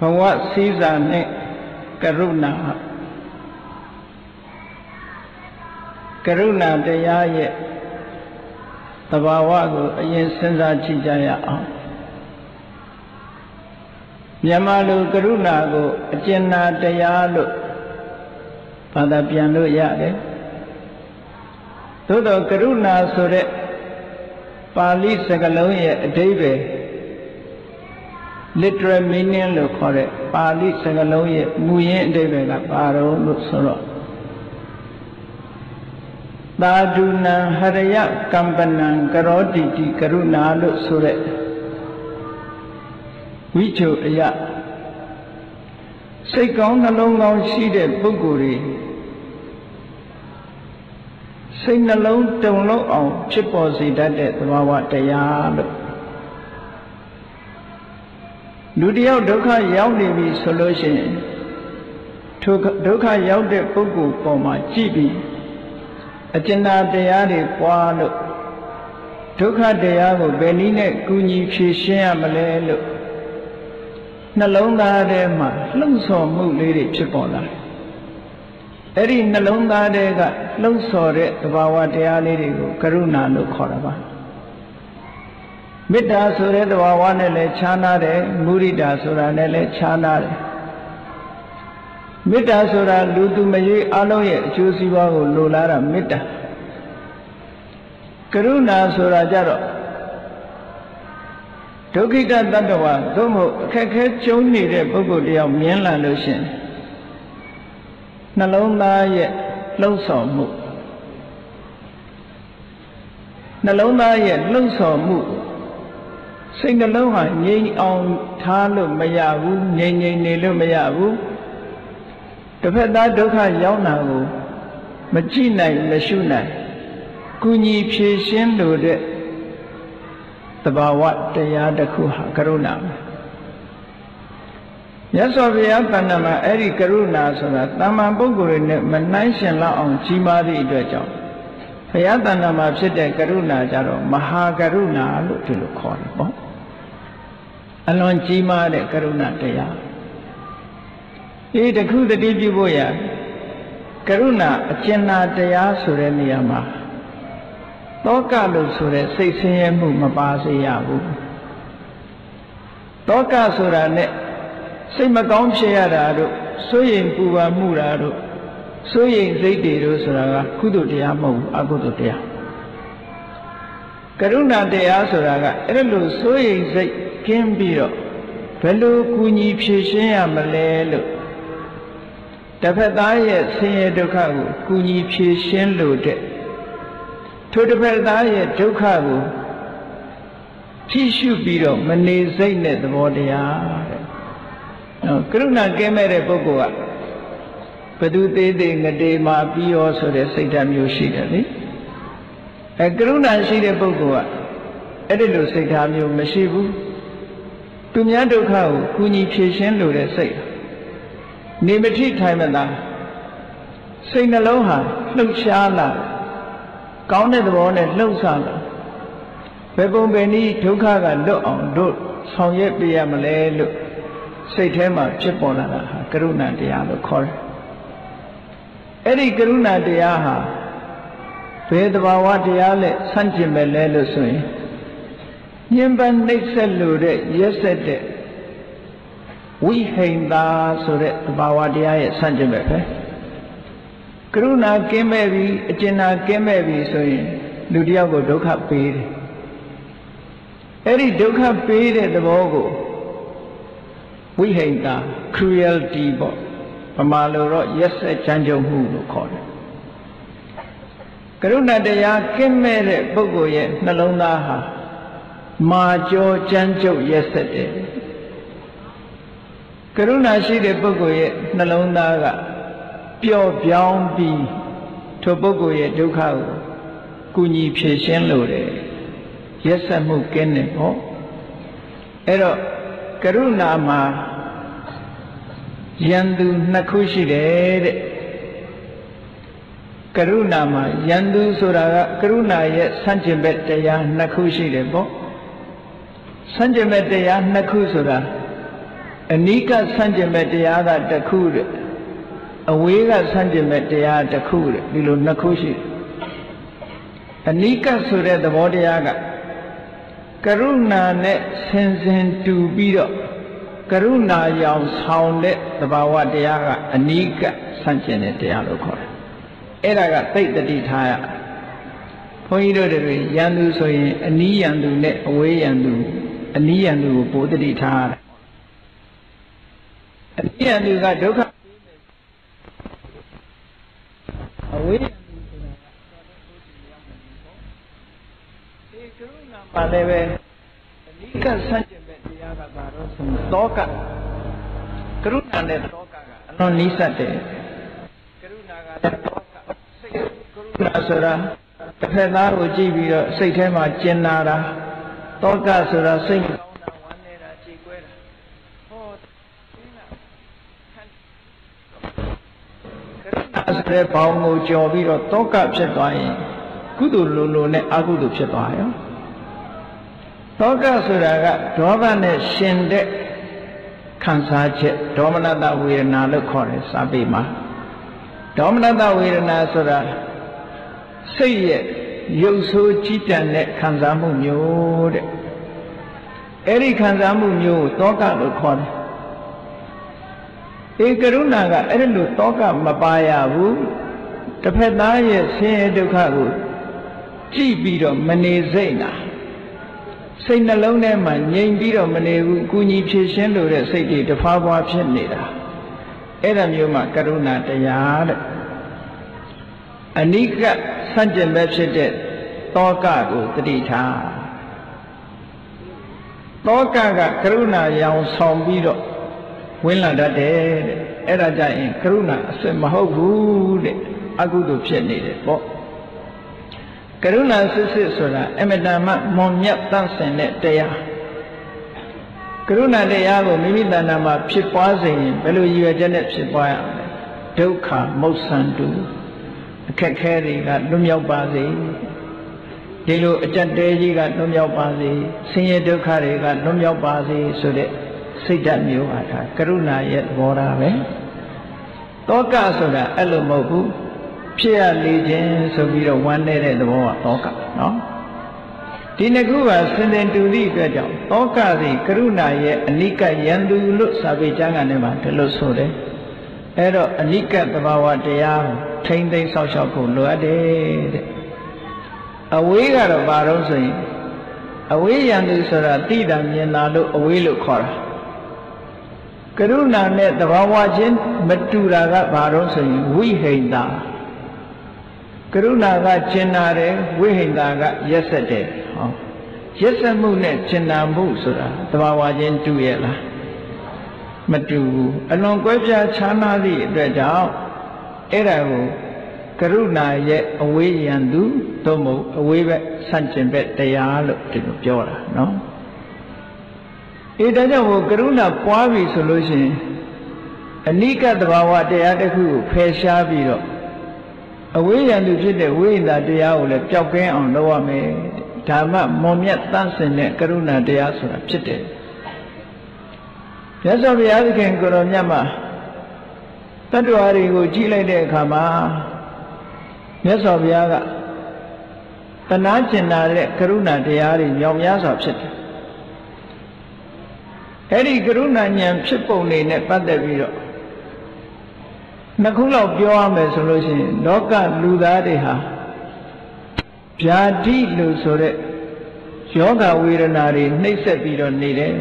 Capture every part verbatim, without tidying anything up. Bhavasirane Karuna. Karuna Dayaya Tabawago Yen Senza Chijaya. Yamalu Karuna go Ajena Dayalu Padapianu Yade. Todo Karuna Sure Pali Sagaloya Deve. Literal meaning lo kore Pali sagalo ye muye debe la paro lo soro. Daduna haraya kampanan karoti di karuna lo sore. Vicho ya. Sekong nalong ngon sire buguri. Sek nalong tong lo on chiposi date tawa daya lo. Nụ điêu đâu khai giáo để bị solution, đâu khai giáo để phục vụ của mà chỉ bị, trên đó để ai để qua được, đâu khai để ai của bên này cũng như khi xe mà lên được, nó lông đa để mà lông sò mù lì để chụp bỏ lại, ở đây nó lông đa để cả lông sò để vào để ai để của Karuna được khỏi ra. Mita sura dvawa nele chana re, murida sura nele chana re. Mita sura lutu mayi aloye chusiwa ho lulara mita. Karuna sura jaro. Tokita tatawa domo khekhe choni re boko liao mienla lo shen. Nalong la ye long so mu. Nalong la ye long so mu. Sinh ra lâu hả nhây ông tha lụt mà già vũ nhây nhây nhây lụt mà già vũ. Tôi phải đá đốt hả giáo nào vũ. Mà chi này mà xu này. Cú nhi phê xuyên lụt đấy. Tà bà vọt tây á đặc khu hạ Karuna. Nhá so với á tà nà mà ấy đi Karuna sổ là tà mà bố gù rì nợ mà náy xuyên là ông chi ma đi đuổi chồng. Phải á tà nà mà phê đè Karuna chả rồi mà ha Karuna lụt thì lụt khỏi bóng. Alon cima de karuna daya. Ini dekut dekiti boya. Karuna acena daya sura niyama. Toka lu sura sesiemu mapasiyabu. Toka sura ne semakam seyararu, soyen puwa muraru, soyen zaidiru sura kudutia mau agudutia. Karuna daya sura erlu soyen zaid. Kim biyo, pelu kuni pshesheya malelu. Tapataya senye dukhavu kuni psheshen lude. Totapataya dukhavu tishu biyo mani zayne dvodaya. Karuna kemere bhagwa. Padu te de ngade ma biyo sore saitam yoshikari. Karuna shire bhagwa. Edilu saitam yomashivu. Tụi nhà đâu khao, cú nhị phê xén lừa để xây. Niệm trí thay mà ta, xây nó lâu hà, lâu xa là, cáo này đồ này lâu xa là. Về vùng bên này thiếu khao cả độ ổn độ, sau nhất bây giờ mà lê lự, xây thế mà chết bỏ là hà, Karuna Daya nó khỏi. Ở đây Karuna Daya hà, về đồ vào Daya lệ sanh chỉ mà lê lự suy. Nhưng bạn nếch xe lửa để dễ xe để quý hình ta sửa để bảo vệ ai sẵn chân bếp hết. Karuna kém mẹ vì, Chena kém mẹ vì rồi lửa đeo của đốc hạp bế đi. Ở đây đốc hạp bế để đọc bộ quý hình ta cruelty bộ và mà lửa rõ dễ xe chăn chồng hù lửa khỏi. Karuna Daya kém mẹ để bốc gửi nó lông ta hả. Mà cho chân châu yết thế. Karuna sĩ để bố gọi nó lâu na cả. Biểu biểu bi, cho bố gọi đâu khao, cú nhị phê xén lừa đấy. Yết thế mưu kiến này hổ. Ero Karuna mà, yandu nakhushi đấy. Karuna mà yandu sura Karuna yết sanjim bẹt ya nakhushi đấy hổ. Sanjay Medaya Nakhu Sura Anika sanjimetiya da takur, awega sanjimetiya takur, bilu nakushi. Anika sura da bodhiyaga. Karuna ne sensen tu biro, karuna yam saunde da bawadiyaga anika sanjimetiya lokor. Era ga tay da di thaya. Poi do de yandu soyin ani yandu ne awe yandu, ani yandu bodhi thaya. Anh đi ra chỗ khác, ôi, mà đây về, đi cả sang chuyện về thì ra cả bà rồi sùng to cả, cứ lúc nào để to cả, nó ní sát thế, cứ lúc nào để to cả, cứ lúc nào sửa ra, thế nào rồi chỉ vì xây thêm mà chen nào ra, to cả sửa ra xây. Thế bao ngô cho biết là tốt cả sẽ toại, cứ đủ lù lù này ác đủ sẽ toại đó. Tốt cả sự ra cả đó là này sinh đẻ, kháng sát chết, đó mà ta huy na lực khỏi sa bị mà, đó mà ta huy na sự ra, xây dựng yếu số chỉ chân này kháng sát mưu nhiều đấy, ấy đi kháng sát mưu nhiều tốt cả lực khỏi. Thế cái lúc nào cả, ấy lúc to cả mà bài à vũ, tập hết đá gì xe đều khác rồi, chỉ bị rồi mình nghe dễ nà, xây nà lâu nay mà nhìn bị rồi mình nghe cú nhịp chế xe rồi để xây thì tập phá hoa trên này đó, ấy là nhiều mà cái lúc nào đây á đấy, anh ấy cả san chân bếp xe để to cả rồi tự đi thả, to cả cả cái lúc nào giàu xong bị rồi. Quên là đã để, ở ra chạy, kêu na sẽ mà hô hú để, aku đục chết này để bỏ. Kêu na sẽ sẽ xóa ra, em đã mắc mong nhát tan sen để đây à. Kêu na đây à, rồi mình đã làm mà phi phá gì, bây giờ yêu chân để phi phá, đâu cả mâu san tu, khé khé gì cả, đom nhau ba gì, đi lu chân đây gì cả, đom nhau ba gì, sinh đâu cả gì cả, đom nhau ba gì, số đấy. Xây đạn nhiều à thà, karuna yết bỏ ra về, to cả số đó, alo mau bu, phía lì trên số bì đâu quan này để đâu mà to cả, đó. Thì nếu cứ vào sinh đến tu đi cái chỗ, to cả thì karuna yết anika yandu lốt sa bị chăng anh em bạn, lốt số đấy. Ở đó anika tao vào đây à, thành đây sao sao cũng lừa đấy. Ở quê cả đó vào đâu rồi, ở quê yandu số đó ti đam nhiên nào đâu ở quê lục khóa. Karuna này tao vào quá trình mất tu ra cả bà rồi xây vui hình ta. Karuna cả chân nào đấy vui hình ta cả yes đấy. Yes mu này chân nào mu sửa tao vào quá trình tu vậy là mất tu. Anh ông quay ra chán nào đi để cháu. Ở đây cũng Karuna ye away yandu tomu away về san chân về tây á lục trình cho là nó. Ý đó là một cái là quá vì số lỗi gì, anh đi cả tàu vào đây ở đây khu phê xa bị rồi, ở quê anh được biết để quê là đây ở là cháu cái ông đâu mà tham mà mồm nhát tan sen này cái là đây ở số là chết đấy, thế sao bây giờ cái người làm nhà mà, tất cả đều có chỉ lấy để khám mà, thế sao bây giờ, ta nói chuyện này cái là đây ở thì nhóm nhà sập chết. Thế thì karuna nhàn xếp bồn này này bắt đầu bị rồi, nó không lọc cho mình số lối gì, đó cả lưu đá đi ha, giá trị lưu số đấy, cho cả vi ra nà đi, nấy sẽ bị rồi này đấy,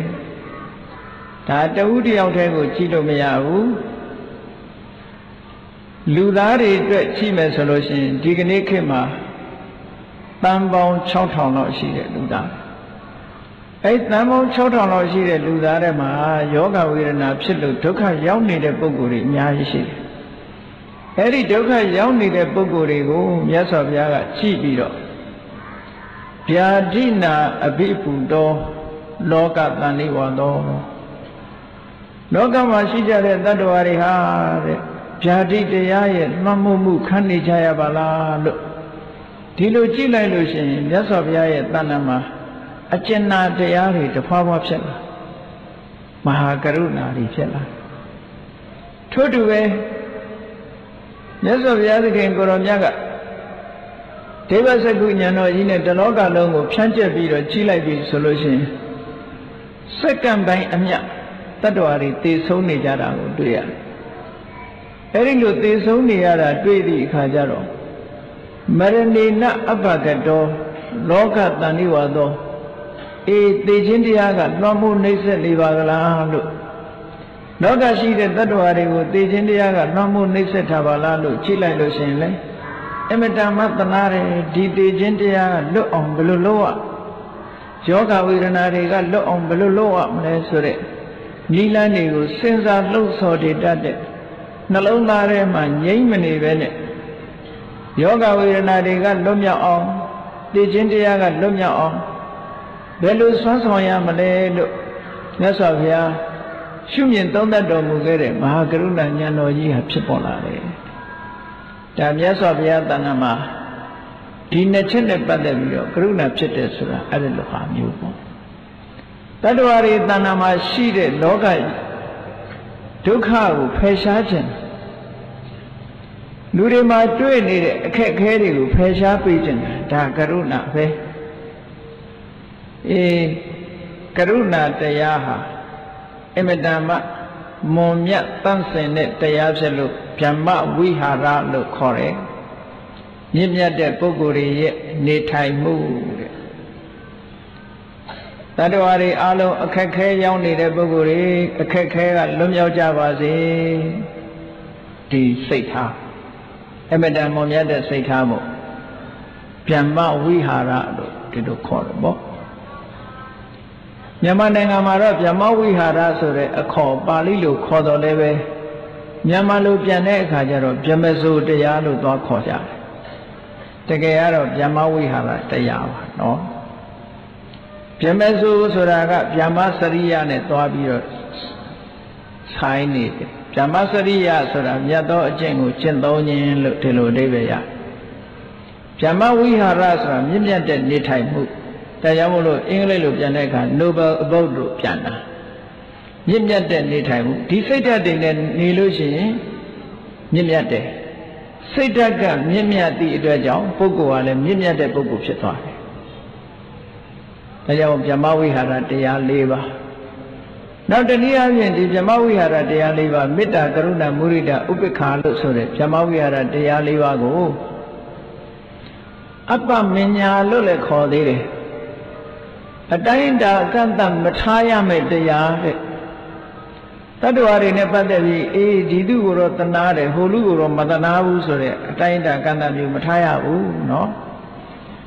ta đâu đi ăn theo của chi đâu mà nhau, lưu đá đi cái chi mình số lối gì, chỉ cái này khi mà tam bao sáu thằng nói gì đấy đúng không? Ấy tám ông sáu thằng nói gì để lưu đá đấy mà yoga vui là nạp xịt được thuốc hay giáo này để bố cụ đi nhà gì xịt, ấy đi thuốc hay giáo này để bố cụ đi ngủ nhà sập nhà cả chi bị rồi, nhà đi na bị phụ đô, lo cả tan đi vào đô, lo cả mà xí ra để ta đòi đi ha, nhà đi để ai mà mua mua khăn đi chơi bà la, thì lo chi này lo xịt nhà sập nhà ta nằm mà. Ở trên na đây á thì tập phá hoa phết, Mahakaruna đi chết là thôi được về nhớ rồi bây giờ thì khen cô làm gì cả thế bây giờ cứ nhận nói gì này cho nó cả lòng của phán chế bị rồi chỉ lại bị solution sẽ cảm thấy âm nhạc tất cả đi tê sâu này ra đó tụi ạ thế nên tụi tê sâu này ra đó tụi đi khai ra rồi mà nên là áp cái đó nó cả ta đi vào đó ý tê chiến đi ra cả nó muốn lấy sẽ đi vào là được nó cả gì để tất cả đi của tê chiến đi ra cả nó muốn lấy sẽ thà vào là được chỉ lại được xem lấy em ta mất tận nào đi tê chiến đi ra được ông belu lô cho cả người nào đi cả được ông belu lô ạ này rồi ni là này của sinh ra lâu sau để đạt được nó lâu là để mà nhảy mình đi về này do cả người nào đi cả lôm nhau ông đi chiến đi ra cả lôm nhau ông về lúc sáng soi nhà mình để được nhớ sao vậy chúng nhìn tông đã đổ mồ kê đấy mà cái lúc này nhà nội gì hấp xếp bỏ lại đấy làm nhớ sao vậy ta nằm à đi nè trên này bắt được rồi cái lúc này hấp xếp đấy rồi ở đây là phạm nhiều quá Tadwari tanama shire lokai dukha u phesha chen nure ma twe ni de akhae khae de u phesha pai chen da karuna be e karuna taya ha emadama mon myat tan sin ne taya phet lo bhamma vihara lo khaw de nyin myat de pokko ri ye ni thai mu de ta đo ari alo khé khé yong ni de bồ đề khé khé là lún yao cha ba gì thì xây tháp em bên đây mong nhớ để xây tháp một biên mạo vi hà ra được cái đồ khó được bóc nhà mà này ngàm ra biên mạo vi hà ra rồi khó ba lý lục khó đó đấy về nhà mà lục biên này khai ra rồi biên mới số để ra lục đó khó ra thế cái ra rồi biên mạo vi hà ra để ra đó Pyamesu Suraga Pyamasariya này toa bì rồi sai nè Pyamasariya Suraga nhà đó trên ngụ trên đâu nhiên lượt thì lượt đi về à Pyamavihara Suraga những nhà trên đi thay mu tại giáo môn English lượt nhà này cả Nobel Award lượt nhà này những nhà trên đi thay mu thì xây ra đến nền nền lối gì những nhà trên xây ra cả những nhà thì đòi giáo bố cụ à làm những nhà trên bố cụ sẽ thoát bây giờ ông Jamawihara Taya Leva nói đến đi anh em thì Jamawihara Taya Leva Mita Karuna Murida Upekha lục số đấy Jamawihara Taya Leva go Appa Minya lô lệ khó đi đấy ở đây đã căn tâm mà thay à mấy Taya đấy ta đồ ở đây nè bạn đấy vì đi du của rồi tân nào đấy hồ lú của rồi mà tân nào u số đấy ở đây đã căn tâm như mà thay à u nó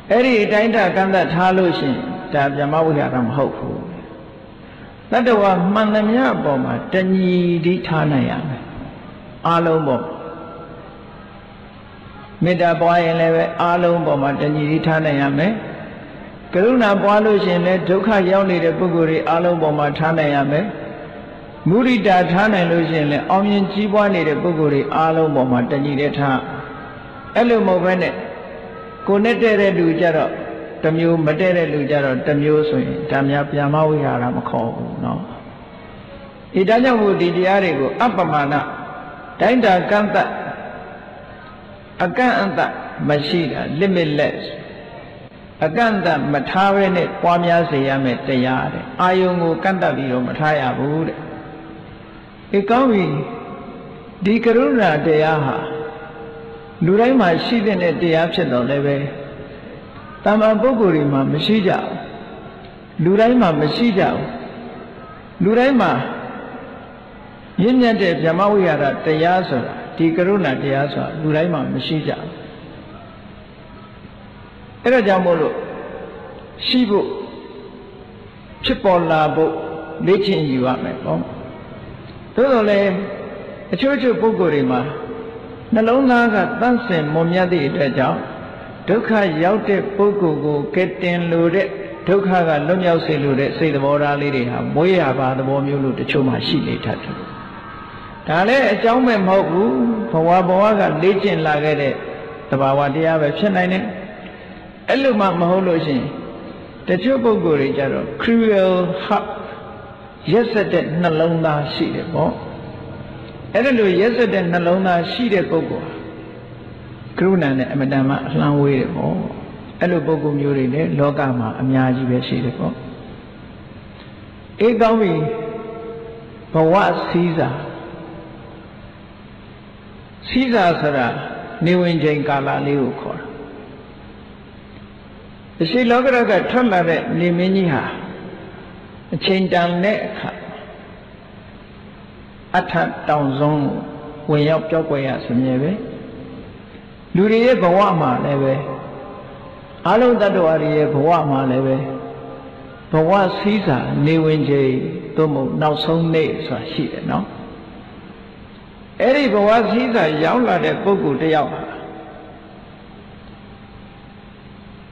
ở đây ở đây đã căn tâm thay lô xin ta bây giờ mau ra làm hậu phụ, ta đâu mà mang làm nhá bỏ mà tranh gì đi thà này à, alo bỏ, mình đã bỏ em lại về alo bỏ mà tranh gì đi thà này à mấy, cái lúc nào bỏ luôn xin này đâu khai giao này để bố gửi alo bỏ mà thà này à mấy, muri đã thà này luôn xin này ông nhân chỉ bỏ này để bố gửi alo bỏ mà tranh gì để thà, alo một bên này, cô nét đây đủ chưa rồi. Tâm yêu mà để lưu ra rồi tâm yêu suy tâm nhập nhà mau ra làm khó nó thì đã nhau một địa đấy của Appamana đánh đàn căn tạ căn tạ mà chỉ là limitless căn tạ mà thao về này qua nhà xây nhà mới xây ra đấy ai ông ngô căn tạ bị rồi mà thay à bố đấy cái câu gì đi cái luôn là để à ha lúc đấy mà chỉ đến để để áp trên đó đấy về tam an bố gửi mà mới suy giàu, lũ đấy mà mới suy giàu, lũ đấy mà những nhà trẻ nhà mau già là tây á rồi, thì cái đó là tây á rồi, lũ đấy mà mới suy giàu. Ở đây giáo môn sư phụ, sư phụ là bộ lấy tiền gì vậy mày không? Thế rồi này, chú chú bố gửi mà, nó lâu nay cả tan sền mồm nhà đi để giáo. Đôi khi giáo trẻ bố cụ cụ kết tiền lừa đấy, đôi khi là lông giáo sư lừa đấy, sư đồ ra lì đi ha, mỗi hà ba đồ mồm yêu lừa để cho mà xí lấy thật. Đó là cháu mình học vũ, phò bò cả lấy tiền là cái đấy, tao bảo đi à về phía này nè, anh lúc mà mà học lối gì, để cho bố cụ đi cho rồi, cruel Yes, trên trang nét ắt hạt tàu rong quay nhóc cho quay à xem nhé về lũ đi bảo mà này về alo ta đồ đi bảo mà này về bảo xí giả nêu lên chơi tôi một nấu sông nè xóa xí để nó ấy đi bảo xí giả giáo là để cô cụ để giáo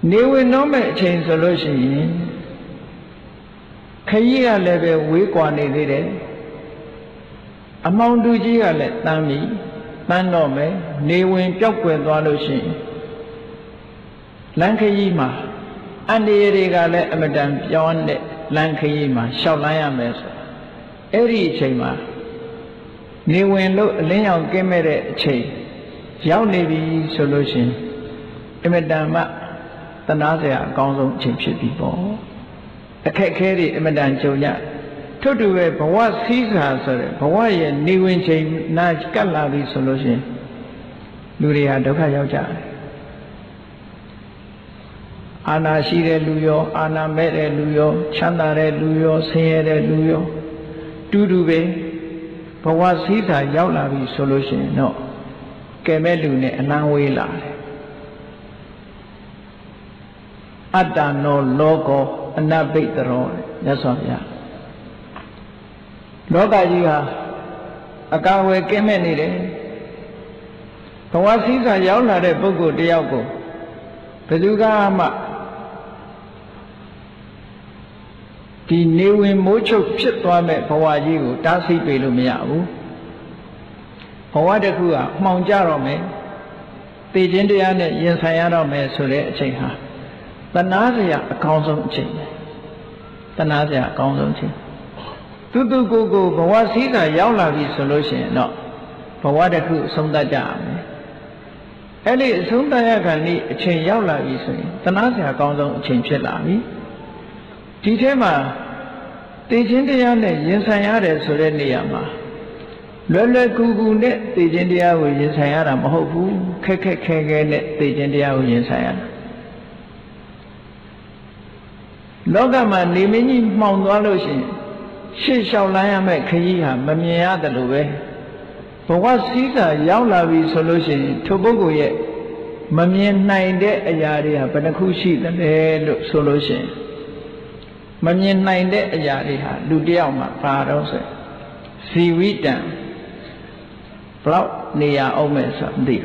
nêu lên nó mẹ trên rồi lối gì khi ở lại về quê quan này đi đấy, among đôi khi ở lại tam mỹ, tam nọ mấy, nếu anh chấp quyền toàn đối xử, làng khi mà anh đi đi ở lại em đang cho anh đấy, làng khi mà sau này em mới sao, ở đi chơi mà, nếu anh lúc lấy nhau cái mẹ để chơi, giao này bị solution, em đang mà, ta nói ra con giống chim sẻ bị bỏ. Cái cái đi em đang chơi nhá, thôi tụi về bảo xí ra rồi, bảo vậy nếu anh chơi na cái là đi solution, lười đi đâu phải giao trả, anh ăn xí để lười, anh ăn mệt để lười, chán để lười, say để lười, tụi tụi về bảo xí ra giao là đi solution, nó cái mệt lười này anh quay lại, anh ta nó logo anh đã bị rồi, đã xong rồi. Đó cái gì hả? À cái huệ cái mẹ này đấy. Còn anh sinh ra giáo là để bố cụ đi học cô. Bây giờ cái mà thì nếu em muốn chụp chết tôi mẹ phò anh gì cô, ta sẽ bị lùm nhau. Phò anh được chưa? Mong chờ rồi mẹ. Thì trên đây anh ấy sẽ ra mẹ xử lý chuyện hả? Ta nói ra con giống chị, ta nói ra con giống chị. Tú tú cô cô bảo qua xí ra giáo là vì solution đó, bảo qua để cứ sống ta trả. Ấy đi sống ta ra cái này chuyện giáo là vì gì? Ta nói ra con giống chuyện chuyện là gì? Chỉ thế mà, từ trên đây anh này dân sai ở đây sửa lên đi à mà, lười lười cô cô này từ trên đây ở dân sai ở làm hậu phu, khé khé khé cái này từ trên đây ở dân sai ở. Lúc mà nếu mình mong đoán được gì, sự sau này em phải khéo ha, mà mình nhớ được rồi. Bởi vì sự đó giáo là vì solution, cho bố cụ ấy, mà mình này để ở nhà đi ha, bên khu xí đó để được solution, mà mình này để ở nhà đi ha, đủ điều mà phá đâu rồi, suy nghĩ rằng, lâu nay ông mới sắp đi,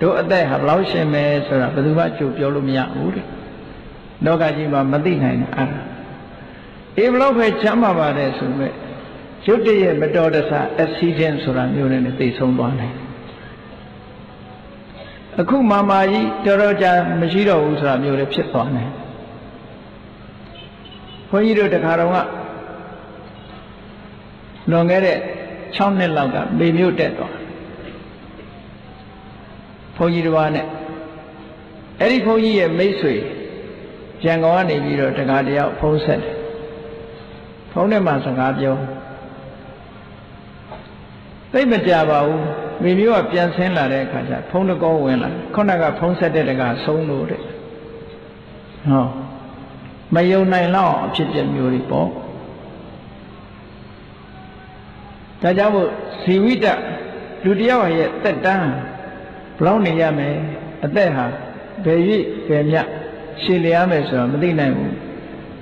đối với học lâu xem mới sửa, bây giờ chụp cho luôn nhà út. Đó cái gì mà mất đi này à? Em lâu phải chăm mà bà để xuống vậy. Trước đây mình đo được sa accident rồi là nhiều nên tùy sống đoan này. Ở khu mà mà gì cho đó cha mình chỉ đâu rồi là nhiều để chết đoan này. Có gì đâu được hà đâu ạ? Nó nghe đấy trong nên làm cả bị miêu chết đoan. Có gì đâu anh? Ấy có gì em mấy suy? Giang ngõ này bị rồi cả địa phong sệt, phong này mà sang cả địa, đấy mình trả vào, mình yêu ở bên sen là đấy cả cha, phong nó có quen là, con này cả phong sệt đấy cả sông lũ đấy, hả? Mà yêu này nó chỉ chỉ nhiều đi bỏ, cha cháu vợ siêu vĩ đại, lũ địa vậy tất cả, lâu nay nhà mẹ, tất cả, về đi về nhà. Chỉ là mấy số mà đi này,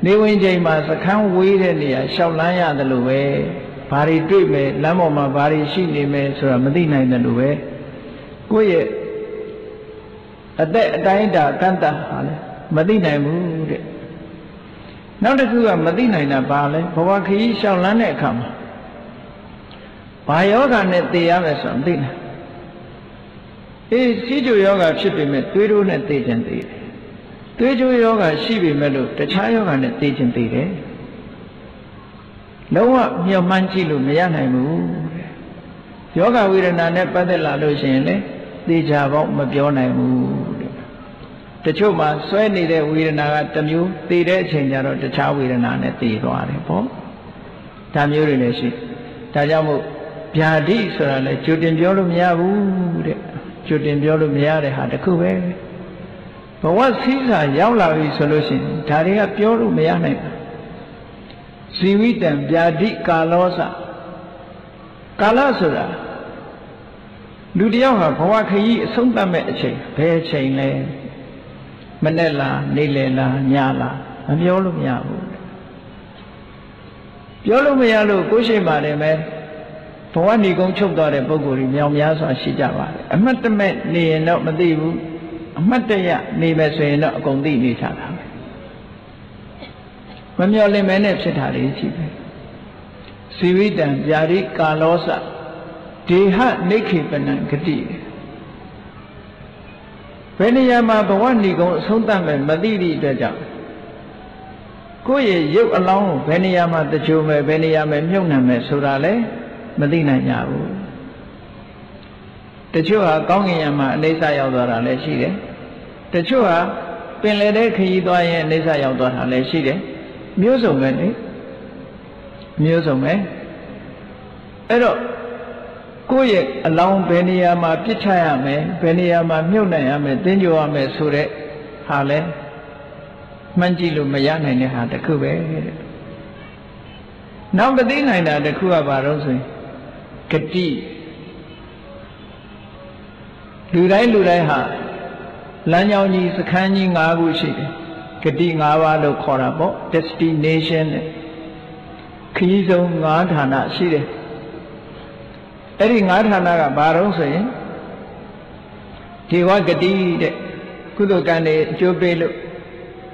nếu anh chị mà sẽ không vui thế này, sau này anh ta lưu về, bà đi truy về, làm ơn mà bà đi xin đi mấy số mà đi này là lưu về, cô ấy, ở đây đây đã căn ta, mà đi này muốn, nói được chưa mà đi này là bà đấy, phải qua khi sau này này không, bà yếu cái này thì anh sẽ đi này, cái chỉ chủ yếu là chỉ bị mấy tuổi rồi này thì chẳng đi. Tuy chủ yếu là sĩ bị mệt rồi, tất cả yếu là để tiền tiền đấy. đúng không? Nhiều mang chi luôn nhà này mu. Gió cả vui là nè, bắt đầu là đôi chân đấy, đi chào vọng mà gió này mu. Thế chỗ mà xoay này để vui là tâm yêu, tì để chân giờ rồi để chào vui là nè tì loa đấy, phải không? Tham yêu rồi đấy, ta cho mu bia đi rồi là chịu tiền gió luôn nhà mu đấy, chịu tiền gió luôn nhà đấy hạt cứ về. Và quá xí ra giáo là vì solution, thà đi gặp gió luôn nhà này. Suy nghĩ đến bia đi cà lo sa, cà lo rồi. Lúc đó họ không có khi sống ta mẹ chị, bé chị này, mình này là, này là, nhà là, anh gió luôn nhà mu. Gió luôn nhà luôn, cố gì mà để mẹ. Phong anh đi công chúc đó để bố gửi nhau nhà sao xí chả vậy. Em mất mẹ này nó mất đi bu. Mất đây à, nì bè suy nợ công ty nì trả thằng, mà nhiều lên mấy nếp sẽ thả đi chứ. Suy nghĩ rằng gia đình cả lo sợ, thì ha nấy khi bên này cái gì? Bên này mà bảo anh đi công sống tạm mình mà đi đi được chứ? Cô ấy giúp anh long, bên này mà tự chịu về bên này mình không làm mình sửa lại, mà đi này nhà u. Thế chứ hả, có nghĩa mà lấy ra giàu tỏa là lấy chi đấy. Thế chứ hả, bên lấy đấy khi tỏa lấy ra giàu tỏa là lấy chi đấy. Miếu dùng ấy đấy. Miếu dùng ấy. Ê đó, cô ấy lòng bên này mà biết chai hả mẹ, bên này mà miếu này hả mẹ, tên dù hả mẹ xu đấy. Hả lẽ, màn chi lùm mẹ giá này này hả đặc khu bé. Nào bà tí này là đặc khu hả bà rộng rồi. Cái gì? Lưu đại lưu đại ha, lần nhau như sự khăn như ngã gối xí, cái đi ngã vào đâu khó ra bỏ destination, khi dâu ngã thàn á xí đấy, ở đây ngã thàn á cả ba rồng xí, thì qua cái đi đấy, cứ đồ cái này chưa biết luôn,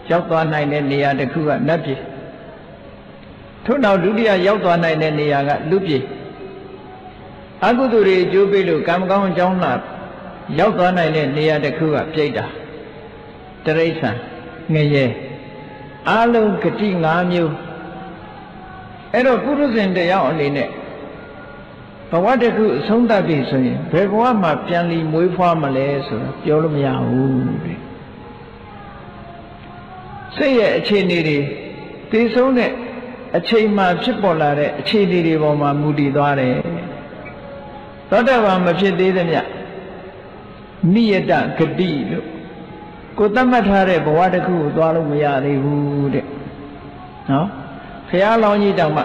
giáo toán này nên nia để cứ gặp nấp gì, thôi nào lúc đi à giáo toán này nên nia gặp lúc gì, anh cứ đồ đi chưa biết luôn, cam cam trong nạp. Giáo tòa này nè, nè đặc khu gặp cháy đà. Trở rây sẵn, nghe dê á lông kỷ trí ngã miêu. Ê đó, cú rô xin để giáo lý nè. Bà quá đặc khu sống ta bị sửa. Phải quá mà trang lý mối pha mà lê sửa. Giáo lông giáo hù. Sẽ dạy chê nì đi. Tí số nè, chê mà chếp bỏ là rè, chê nì đi bỏ mà mù đi tòa rè. Đó đà bà mà chê tế tâm nhạc. Mía đã cái gì đó, cô ta mà thà để bỏ ra khu toa luôn bây giờ thì hù đấy, nó, khi ăn lo như chẳng mà,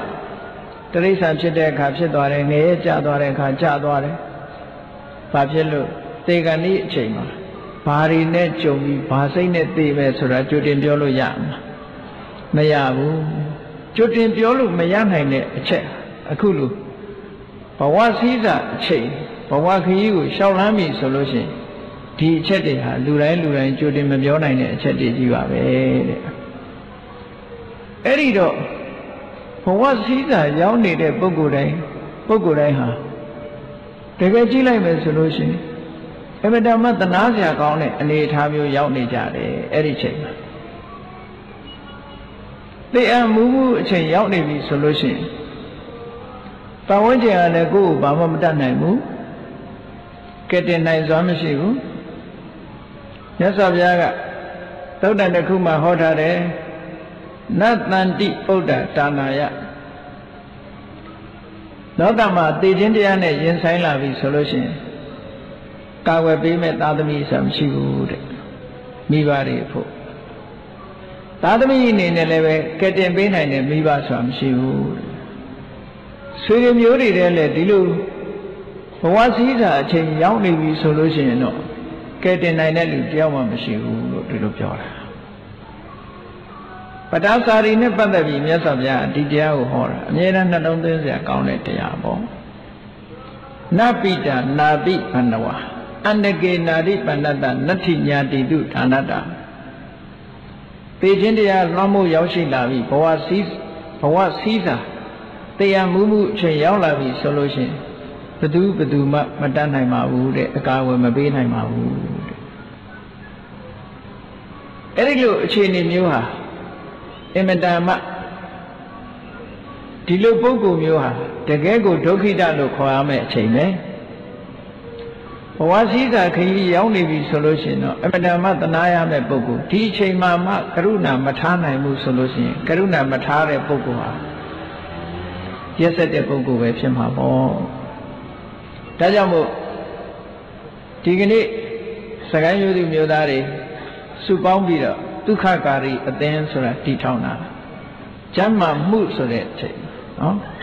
từ đây sang trên đây khám trên toa này nghe cha toa này khám cha toa này, bà trên luôn, tê cái này chỉ mà, bà đi nè chồng đi, bà xây nè tì về sửa ra chút tiền cho luôn giảm, bây giờ hù, chút tiền cho luôn bây giờ này nè, che, khu luôn, bảo qua xí ra chỉ, bảo qua khi rồi sau làm gì rồi luôn chứ. Thì chết đi hả, lưu lại lưu lại cho đến mấy gió này nè, chết đi chứ bà về. Ê đi đó, phong hóa xí giả giáo này để bốc cổ đấy, bốc cổ đấy hả? Thế cái chí lại mấy sự lưu chứ. Em ấy đã mất tấn á giả con này, anh ấy tham yêu giáo này trả để ế đi chạy mà. Thế em mũ mũ chạy giáo này vì sự lưu chứ. Bà quán chạy hả này cô bà mâm đàn này mũ. Cái tên này gió mới xí vũ. Nhớ sao bây giờ tao đang được khu mà hô ra đấy. Nát nàn tị ổ đà ta nà ya. Đó ta mà tì chiến trị này yên sáng là vì số lô xin. Cả quay bí mẹ ta tâm y sẵn xí vũ đấy. Mì bà rì phụ. Ta tâm y nè nè lè bè. Cái tên bí này nè mì bà sẵn xí vũ. Suy đêm yếu đi rè lè tí lưu. Bà quá xí ra chênh giáo đi vì số lô xin nọ. Cái tên này nè lưu treo mà mà xí hù lộ trì lục cho ra. Bà đá xa đi nè bắt đầu bị mẹ sạp giá đi treo hù hò ra. Mẹ nè nè đông tên sẽ cao nè treo bó. Nà bì đà nà bì bàn đà hoa. Anh nè kê nà đi bàn đà đà nà thị nhà tì tù đà nà đà. Tê trên đi à lò mô giáo xí là vì bà quá xí ra. Tê à mũ mũ chênh giáo là vì số lô xin. Bà tu bà tu mà mà ta này mà hù để cao về mà bên này mà hù. Ê đích lộ trên này nhiều hả? Em mà ta mà Đi lô bố cụ miêu hà, để cái cụ trâu khi đã được khóa mẹ chạy mẹ. Hóa sĩ ra khi giáo này bị sổ lô xin nó, em đã mất nà ya mẹ bố cụ. Đi chạy mà mà, karu nà mà thả này mù sổ lô xin, karu nà mà thả này bố cụ hà. Giá sẽ để bố cụ về phim hà bố. Đã dạo mù, thì cái này, sạc anh vô tìm miêu đá đi, sư bóng bì đó, tu khá kà rì, ở tên sổ ra đi thao nà. Chán mà mù sổ ra chạy.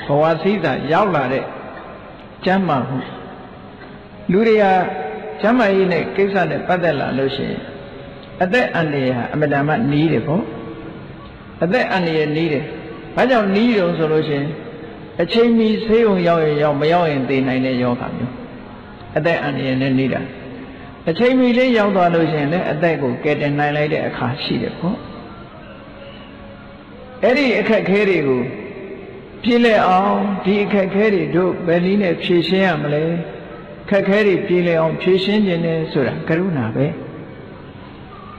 Hóa sĩ ra giáo là đấy, chán mà mù. Lúc đấy à, chán mà y này, kêu xa này bắt là lâu xe. Ở đây anh này à, em đã mất ní đấy bố. Ở đây anh này ní đấy. Bà cháu ní rồi sổ lâu xe. Ở chế mi xe hồn yào yào mà yào yên tì này này yào khám nhung. Ở đây anh này này ní đấy. Ở chế mi lấy yào tòa lâu xe này, ở đây cô kê tên này lấy đấy ở khá xí đấy bố. Ở đây ở khá khá đấy cô. Phi lệ áo, đi khá khá đấy đô, bà lý này phi xe hàm lấy. Khá khá đấy phi lệ áo, phi xe như này sổ ra cà rú nà bế.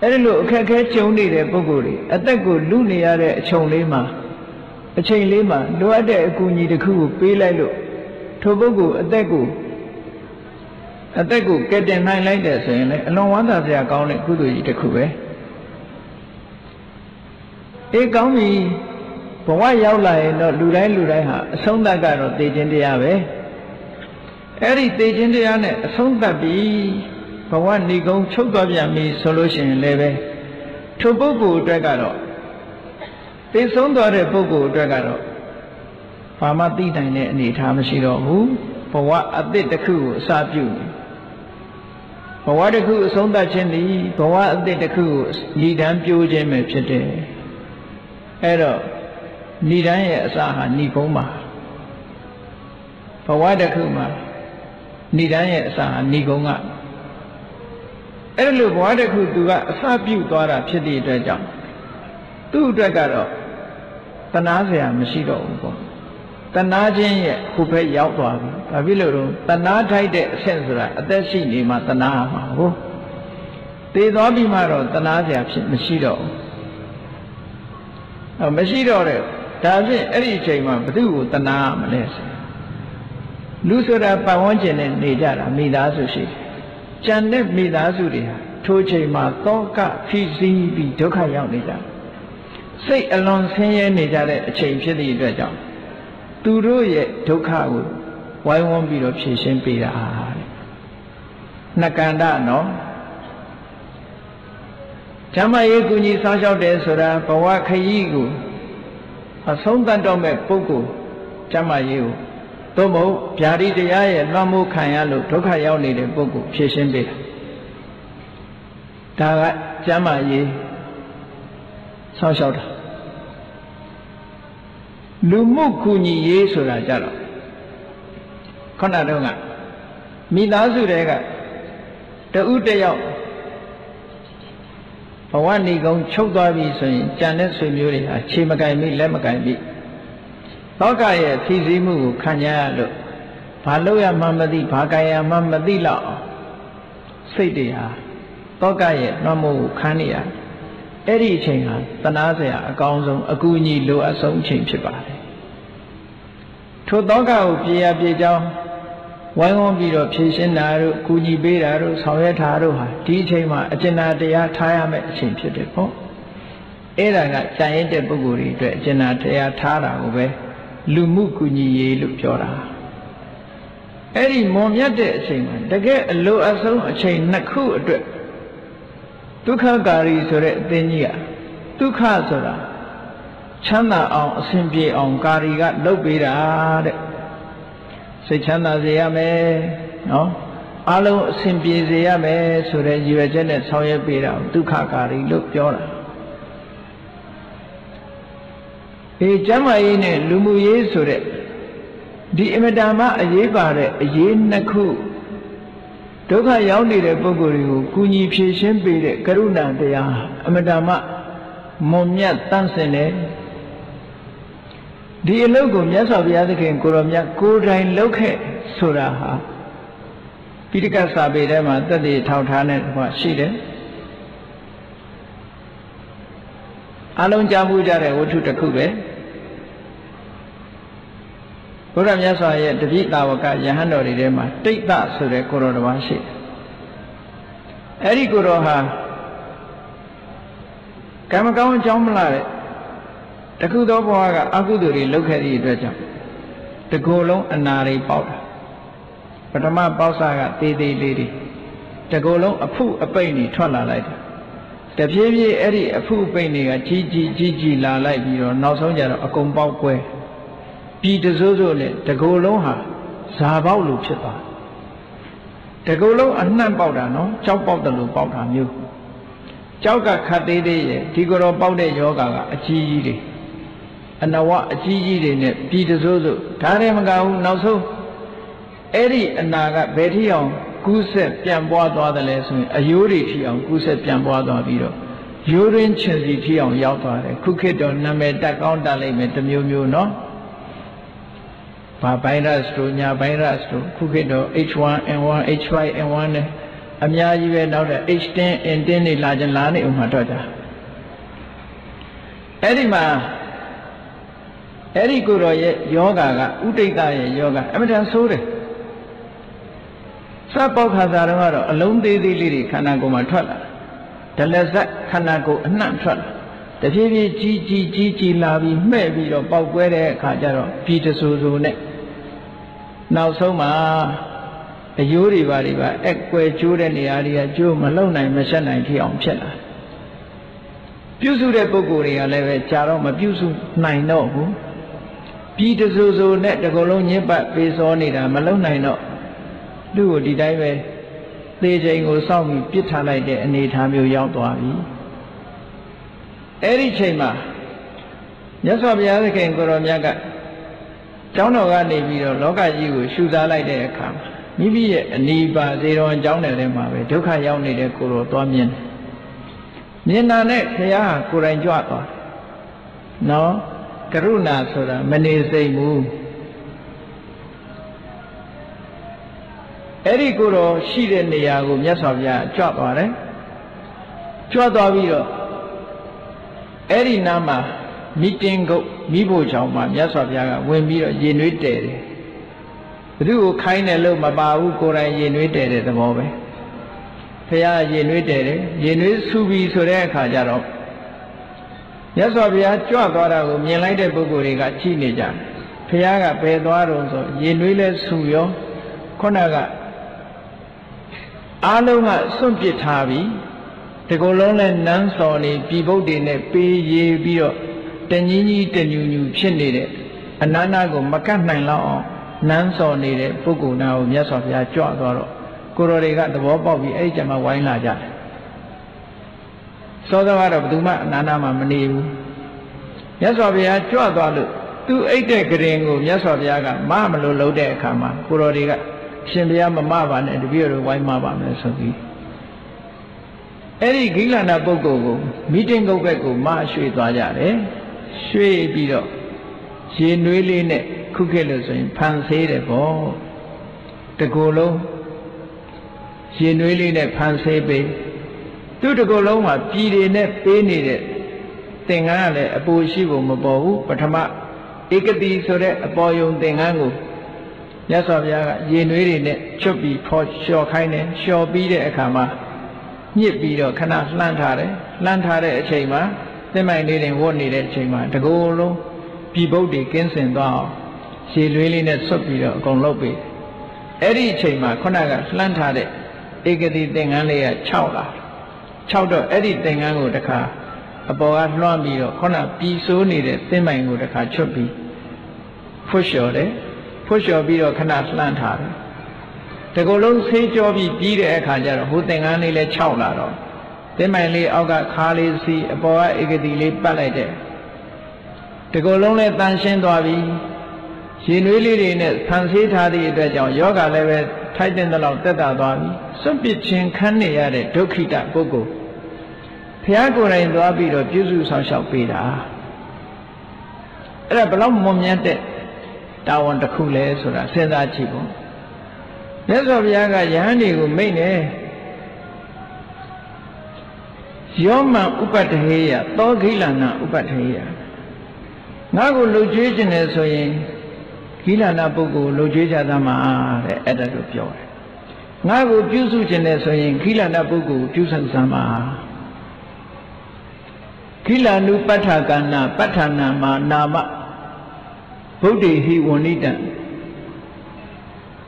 Ở đây lũ khá khá chông đi đấy bố cô đấy. Ở đây cô lũ này ở đây chông lấy mà. Ở trên lấy mà, lúc ở đây cô nhìn được khu bê lại lộ. Thôi bố cô, ở đây cô Ở đây cô kết đến nay lấy để xảy ra. Ở lòng hóa thật ra cao này, cô tôi nhìn được khu bê. Ê cao mì, bố hóa dạo lại, nó lưu đáy lưu đáy hạ. Sống ta cả nó tế trên đề hạ bê. Ở đây tế trên đề hạ này, sống ta bị bố hóa nì gông chốc tòa bia mì sổ lô xin lê bê. Thôi bố cô trái cả nó. Thế sống tỏa để bố cụ ra cả rồi. Phá mát tí này nè, nè thả mà xí rõ hú. Phá hóa át tế tạc khu xa biểu. Phá hóa tạc khu sống tỏa trên lý. Phá hóa át tế tạc khu lý đám biểu trên mẹp chất đề. Ê rồi, lý đám hệ xa hạ ní bóng mà. Phá hóa tạc khu mà, lý đám hệ xa hạ ní bóng ạ. Ê rồi lưu phá hóa tạc khu tù gạ xa biểu tỏa ra chất đề ra chẳng. Tụ ra cả rồi, ta nói gì à, mình xí đồ cũng. Ta nói chuyện gì, khu phê giáo tòa. Ta biết rồi, ta nói thay để xem rồi, ở đây xin gì mà ta nói mà không. Thế đó đi mà rồi, ta nói gì à, mình xí đồ. Ở mình xí đồ rồi, ta nói chuyện, ở đây chơi mà, bất cứ ta nói mà đấy. Lúc xưa ra bà hôn chuyện này, nè ra là mì đá dù xí. Chẳng nếp mì đá dù đi, thôi chơi mà to cả phi sinh bị thấu khai nhau nè ra. Sẽ ở lòng xe nhé này ra đây chém chết đi ra chồng. Tù rối dễ thấu khá ưu. Quay ngôn bị đọc chế xem bì ra. Nà càng đá nó. Chá mà yê cú nhì xa xao đen sổ ra. Bà hoa khai yê cú. Và sống tan trong mẹ bố cú. Chá mà yê cú. Tô mẫu bia đi tế ai loa mô khai á lục thấu khá yao này để bố cú chế xem bì ra. Đá gái chá mà yê sao sao đó lưu mục khu nhị yế sổ ra chá đó con nào đâu ngạc mi đá dù đấy ngạc tớ ưu tế dạo bà hoa nì gông chốc tòa bì sổ nhị chán nét sôi miêu đi à chê mà cài mi lẽ mà cài mi đó cài à thi dí mù khá nhá được phá lâu ya mà mà đi phá cài ya mà mà đi lọ xây đi à đó cài à nó mù khá nhị à. Ở đây chẳng hạn, ta nói rằng là con giống ở cú nhì lưu ở sống chẳng phải bà đấy. Thôi đó cả hộp chế à bế cháu. Quay ngôn bị đọc chế sinh ra rồi, cú nhì bế ra rồi, sáu hết thả rồi. Đi chẳng mà, ở trên là tế á thả mẹ chẳng phải đấy bố. Ê là ngạc chẳng yên tế bố cụ đi rồi, ở trên là tế á thả ra rồi bế. Lưu mũ cú nhì yê lúc cho ra. Ở đây mồm nhát tế chẳng hạn, đặc biệt lưu ở sống chẳng nạc khu ở rồi. Dukha gari sore tenjiya. Dukha sora. Chanda on simpi on gari ga lopira de. Se chanda zeya me. Alo simpi zeya me sore jiva jane sauya pira. Dukha gari lopjora. E jama yene lumu ye sore. Di imadama ye pare ye nakhu. Đó khá giáo đi để bố gửi hữu cú nhì phía xem bì để cà rú nàng tây á. Mà đà mạ mồm nhạc tăng xe nế. Đi lâu gồm nhá sao bia thì khen cô rộm nhạc cô rành lâu khẽ sổ ra hả. Bí tí ká xa bì đấy mà tất đi thao thá nè hoa xí đấy. Á lông chá mũ ra để vô thú trạc khu bế. Tại vì ở đây phụ bên này chỉ chỉ chỉ chỉ là lại vì nó nấu xong giờ nó cũng bao quê, bị từ số rồi này, từ cô lâu ha, sao bao lụp chết ta, từ cô lâu anh nam bao đàn nó, cháu bao từ lụp bao đàn nhiều, cháu cả khát đi đi vậy, thì cô nó bao đi cho cả chỉ gì đi, anh nào quá chỉ gì đi này, bị từ số rồi, thà để mà gạo nấu xong, ở đây anh nào cả về thì ông cú sẽ biên bó đo đạc lên xuống, ở dưới thì ông cú sẽ biên bó đo đi rồi, dưới lên trên thì ông yếu đo đấy, cứ cái đó nằm ở đằng con đằng này mình tầm nhiều nhiều nó, bà bay ra rồi nhà bay ra rồi, cứ cái đó H one N one H five N one này, anh nhà gì về đâu đấy H ten N ten này là dân làng này ông hả đó chứ, ở đây mà, ở đây cứ rồi yoga cả, u tây ta yoga, em mới đang số đấy. Sao bao khả giả đó rồi, lông đi đi đi đi, khả năng của mà thoát là, thật là rất khả năng của anh nặng thoát là, tại vì chỉ chỉ chỉ chỉ là vì mẹ vì rồi bao quê đấy khả giả rồi, bị từ số số này, nào sau mà, yếu đi vào đi vào, ép quê chú đây này đi à chú mà lâu này mà sao này thì ông chết à, biểu số đấy bao nhiêu này là về cha rồi mà biểu số này nó cũng, bị từ số số này để có lâu nhớ bạn về số này là mà lâu này nó. Đưa đi đây về, để cho người sau mình biết thà lại để anh tham yêu giàu to đi. Ở đây chơi mà, nhớ sao bây giờ cái anh còn làm gì cả, cháu nó cái này bây giờ nó cái gì cũng sưu ra lại để làm. Như bây giờ anh ba giờ rồi anh cháu này để mà về, cháu khai giàu này để cô lo toan miên. Miên nào này thì à cô ra cho to, nó cái rùa nào rồi mình sẽ mua. Eri cô đó xí lên này à gồm nhà sập nhà chọt vào đấy, chọt vào bây giờ, Eri nam mà mi trên gốc mi bồ chồng mà nhà sập nhà quên mi rồi yên nuôi trẻ đấy, nếu khai này lâu mà ba u cô này yên nuôi trẻ đấy thì bao vậy, thế à yên nuôi trẻ đấy, yên nuôi suy suy đấy khai ra rồi, nhà sập nhà chọt vào đó gồm nhà này để bố cô này cả chi này ra, thế à cả bé đó rồi rồi yên nuôi lên suy yếu, con nào cả Alo ngã sum chỉ thà vì, thì cô lớn lên nắng soi này, bị bầu đen này, bị ye bị rồi, tên nhí nhí tên nhú nhú trên này đấy, anh nói nào cũng mắc cạn này là nắng soi này đấy, bố cụ nào nhà sọt nhà chọt rồi, cô rồi đấy cả tụi bố bảo vì ấy chả mà quay lại chả, sau đó vào tụi má nà nà mà mình đi, nhà sọt nhà chọt rồi, tụi ấy để cái riêng của nhà sọt nhà cả, má mình lố lố để cả mà, cô rồi đấy cả. Xem bây giờ mà má bạn này bây giờ quay má bạn này sao kì? Ở đây kỹ là nào bố cô cô, mi trên cô cái cô má suy toa giả đấy, suy bị rồi, trên núi lên này, khu kia là rồi phang xe đấy bỏ, từ cô lâu, trên núi lên này phang xe bê, từ từ cô lâu mà đi lên này bên này đấy, tiếng nga này bố sĩ bố mà bảo, bắt tham à, cái gì rồi đấy bảo dùng tiếng nga ngủ. Nhà sập nhà cái dây núi này này, cho bị phơi cho khai này, cho bị để cả mà, nhiệt bị được khả năng lan thả đấy, lan thả đấy chạy mà, thế mà người này vốn này đấy chạy mà, thằng cô luôn, bị bầu để kiến sinh đó, dây núi này này sập bị được còn lâu bị, ở đây chạy mà, con nào cái lan thả đấy, cái gì tiếng anh này chao là, chao đó ở đây tiếng anh người ta cả, bảo loan bị được, con nào bị số này đấy, thế mà người ta cả cho bị, phơi cho đấy. Phơi cho bị rồi khăn lan thả, thế cô luôn xây cho bị bị để khai ra rồi, hút tiếng anh này lại chảo là rồi, thế mà này ông cả khai lên si, bảo ai cái gì lấy bắt lại đấy, thế cô luôn này tan sen đó bị, chỉ nuôi lười này tan sen thà đi để cho yoga này về thay tên đó là tất cả đó bị, xong bị chuyện khăn này ra đấy, đôi khi đã bố cô, thế cô này đó bị rồi chú chú sao sao bị đã, rồi bảo ông mồm nhát đấy. Tao ăn được khô lẽ rồi, xem ra chỉ có. Nếu so với cái gì anh đi cũng mấy nè, do mà upat hay à, to khi là na upat hay à, ngã của lối chơi trên này rồi, Kilana Pogo Lojeja Ma added of joy. Nago Jusu Geneso in Kilana Pogo Jusan Sama Kilanu Patagana Patana Ma Nama Bodhi he won eaten.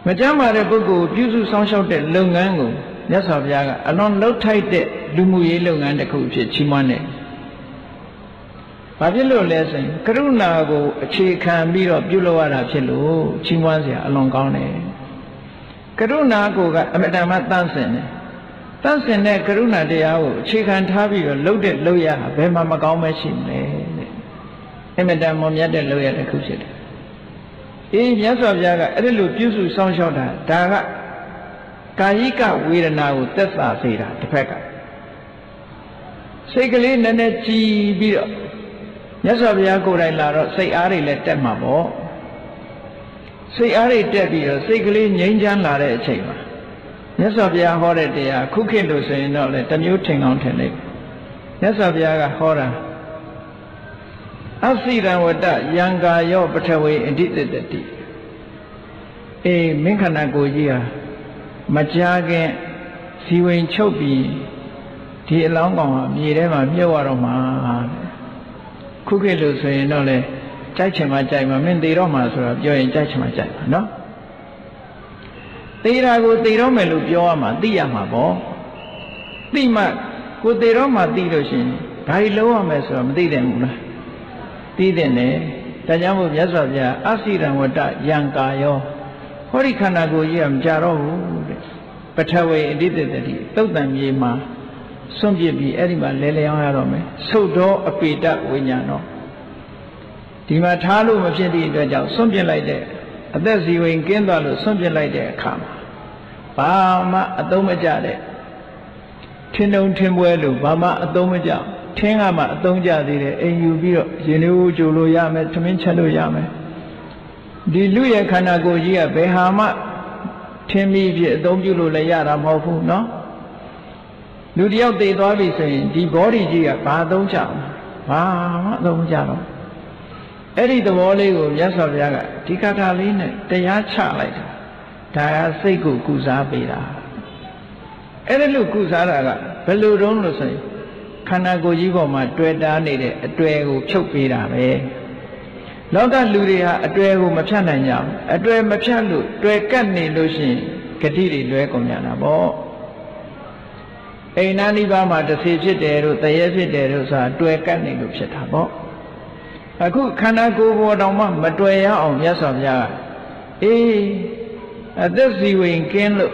Majamare Pogo Jusu Sanshaw de Lungango, Yasav Yaga, along low tide Dumu Yelung and the coach Chimane. But you know, lesson Karuna go, she can be of Juloara Chelo, Chimwazia along Gone. Karuna go, Madame Dansen. Dansen, Karuna de Ao, she can't have you loaded lawyer, Bema Magomachin, and Madame Monia de Lawyer the Cushit. In Yasav Yaga, a little Jusu Sanshoda, Daga Kayika, Wiranao, Tessa, Seda, the Packer. Secondly, Nanechi Biro. Yes, I go right now. Say, Ari let them up. Say, Ari, Debbie, say, Glen, Yanjan Lare, Chema. Yes, I have already a cooking to say, no, let the new thing on to live. Yes, I have a horror. I see that with that young guy, your better way, and did it. A Minkanagoya, Majage, Siwin Chobi, Tia Longo, Mirema, Mioroma. Cooking to say, no, Jachima Jama, Mindy Romas, or Joy Jachima Jama, no? They are good, they Romelu, Joama, Diama, Bo. Dima, good, they Roma, Didoshin, Pailo, Mesram, Didem, Didene, Tayamu Yazavia, Asiran, what that young guy, Horikanago, Yam Jaro, but how we did it, Totam Yema. Some be animal Leleon, so do a pit up when you know. Dimatalu Majidi, something like that. And that's you in Gendalo, something like that. Come. Bama Adomajade. Tinon Timwelu, Bama Adomaja. Tingama Adomjadi, and you be, you know, Jolo Yame, Tominchalo Yame. Diluya Kanago Yia, Behama, Timmy, Domjulo Layara Mofu, no? Ludi out the body saying, the body, dear, Badon Jam, Badon Jam. Eddie the Wallego, Yasaviaga, Ticatalina, they are Charlie, Taya Sego Kuzabida. Eddie Kuzaraga, Bello Rono say, Kanago Yigoma, Dredani, a Drego Chopida, eh? Loga Luria, a Drego Machanayam, a Dre Machalu, Dre Candy Lucian, Katiri Drecomiana, Bo. A nanny bama the Sijero, the Yezidero, Dwekan of Chetabo. A good Kanago word on one, but Dwea on Yasam Yaga. Eh, at this the way in Ken look.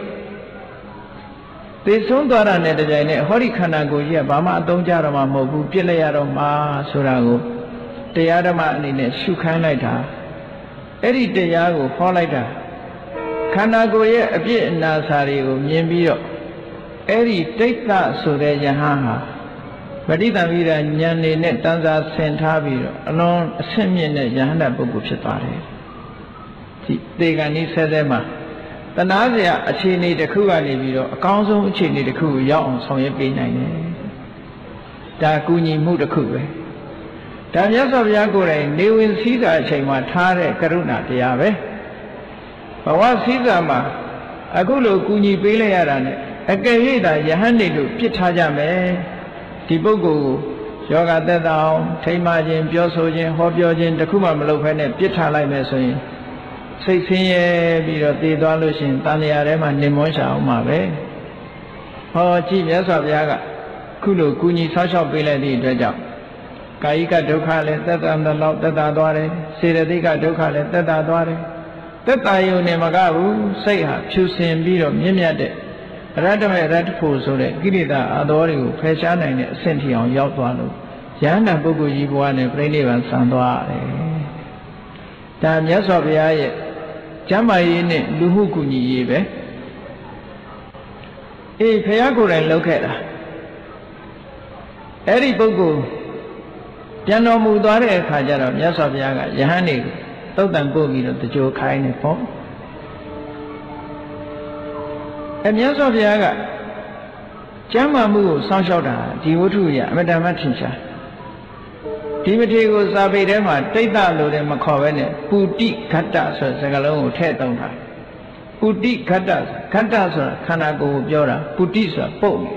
They soon got an editor, Horikanago, Yabama, Don Jarama, Pilearoma, Surago, the Adama in a Sukanaita, Eddie de Yago, Holaita, Kanagoya, a bit in Nazario, Yembio. Every take that so that you have. But if I read a Yanni net down that Saint Harvey alone, a semian at Yahana Bogusatari. They can eat Sadema. The Nazia, a chini the Kuali video, a council chini the Ku Yon, so you've been nine. Dakuni moved the Kube. Danyas of Yagore, new in Caesar, Chema Tare, Karuna, the Abe. But what Caesar ma, a good old Kuni Bilayaran. A gay that you handed to Pitajame, Tibogo, Yoga Dedao, Taimajin, Biosojin, Hobiojin, the Kuma Melopen, Pitalai Messin, Sixteen, Biro de Dalushin, Tania Rema, Nemosha, Mave, or Chivias of Yaga, Kulu, Kuni, Sasha Biladi, Dredja, Kaika Dokale, that and the Lord that Adore, Siradika Dokale, that Adore, that I own Magaru, Seha, choosing Biro, Mimiade. Radame Radfo so that Girida Adorio, Peshana and sent him on Yopano. Yana Bugu Yibuan and Brenivan Sandoare. Dam Yasoviae Jamaine, Luhukuni Yebe. E Payagore Locata Eri Bugu Jano Mudare Kajaram Yasoviaga, Yahani, Totan Bugi of the Joe Kaine Pong. And yes, of Yaga Jamamu, Sanshota, Divotuya, Madame Tincha. Di bên đây có sao bây giờ mà tây ta lô này mà khó vậy nè, puti khata số sẽ cái lô thay tông ra, puti khata khata số khana cô giờ ra puti số bổ này,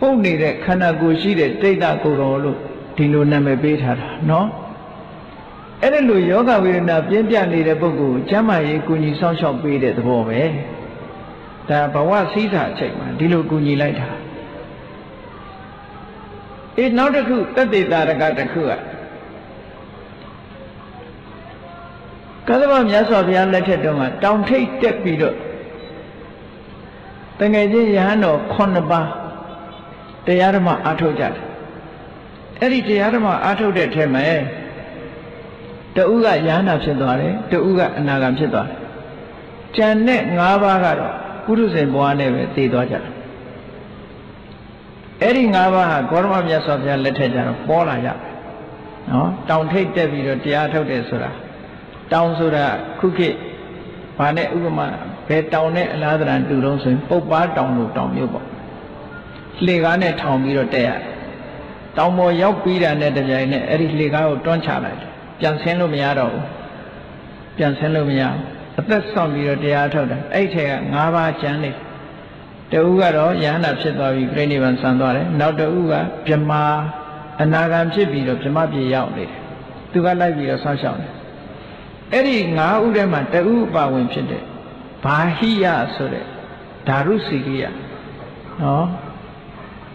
bổ này là khana cô xí là tây ta cô rồi luôn, thì luôn nằm ở bên thà nó, ở đây lối yoga về là biến dạng này là bao gồm chấm ai cô nhìn sang sang bên để thua về, ta bảo qua xí thà chạy mà đi lối cô nhìn lại thà. Ít nói được cứ tất nhiên ta đã cả được cứ à, cái đó mà so với anh lấy thế đâu mà trong thế tiếp bị được, từ ngày gì anh nó con ba, từ giờ mà ăn thua chắc, ở đây từ giờ mà ăn thua để thế mà, từ u cái giờ làm chuyện đó đấy, từ u cái nào làm chuyện đó, cho nên ngã ba cái đó, cứ thế bỏ anh về thì đó chắc. Ở đây ngã ba có một nhà sản xuất lệ thế nào bỏ lại ra, nó trong thế giới bây giờ thì ở đâu để sửa, trong sửa khu kia, bạn này cũng mà về trong này là đàn tự động sinh, bố ba trong lục trong nhiều bộ, lê cái này thằng bây giờ thế, trong mỗi giáo bây giờ này bây giờ này ở đây lê cái ở trong chả này, chẳng xem luôn nhà đâu, chẳng xem luôn nhà, tất cả bây giờ thì ở đâu đấy, ấy thế ngã ba chẳng này. Để u cái đó, nhà nào sẽ đòi việc cái này vẫn sang đó đấy. Nào để u cái, chỉ mà anh nào làm sẽ bị rồi, chỉ mà bị giàu đấy. Tôi cái này bị rồi sao sao đấy. Ở đây ngã u đấy mà để u vào nguyên chuyện đấy. Bahia số đấy, daru sikia, nó.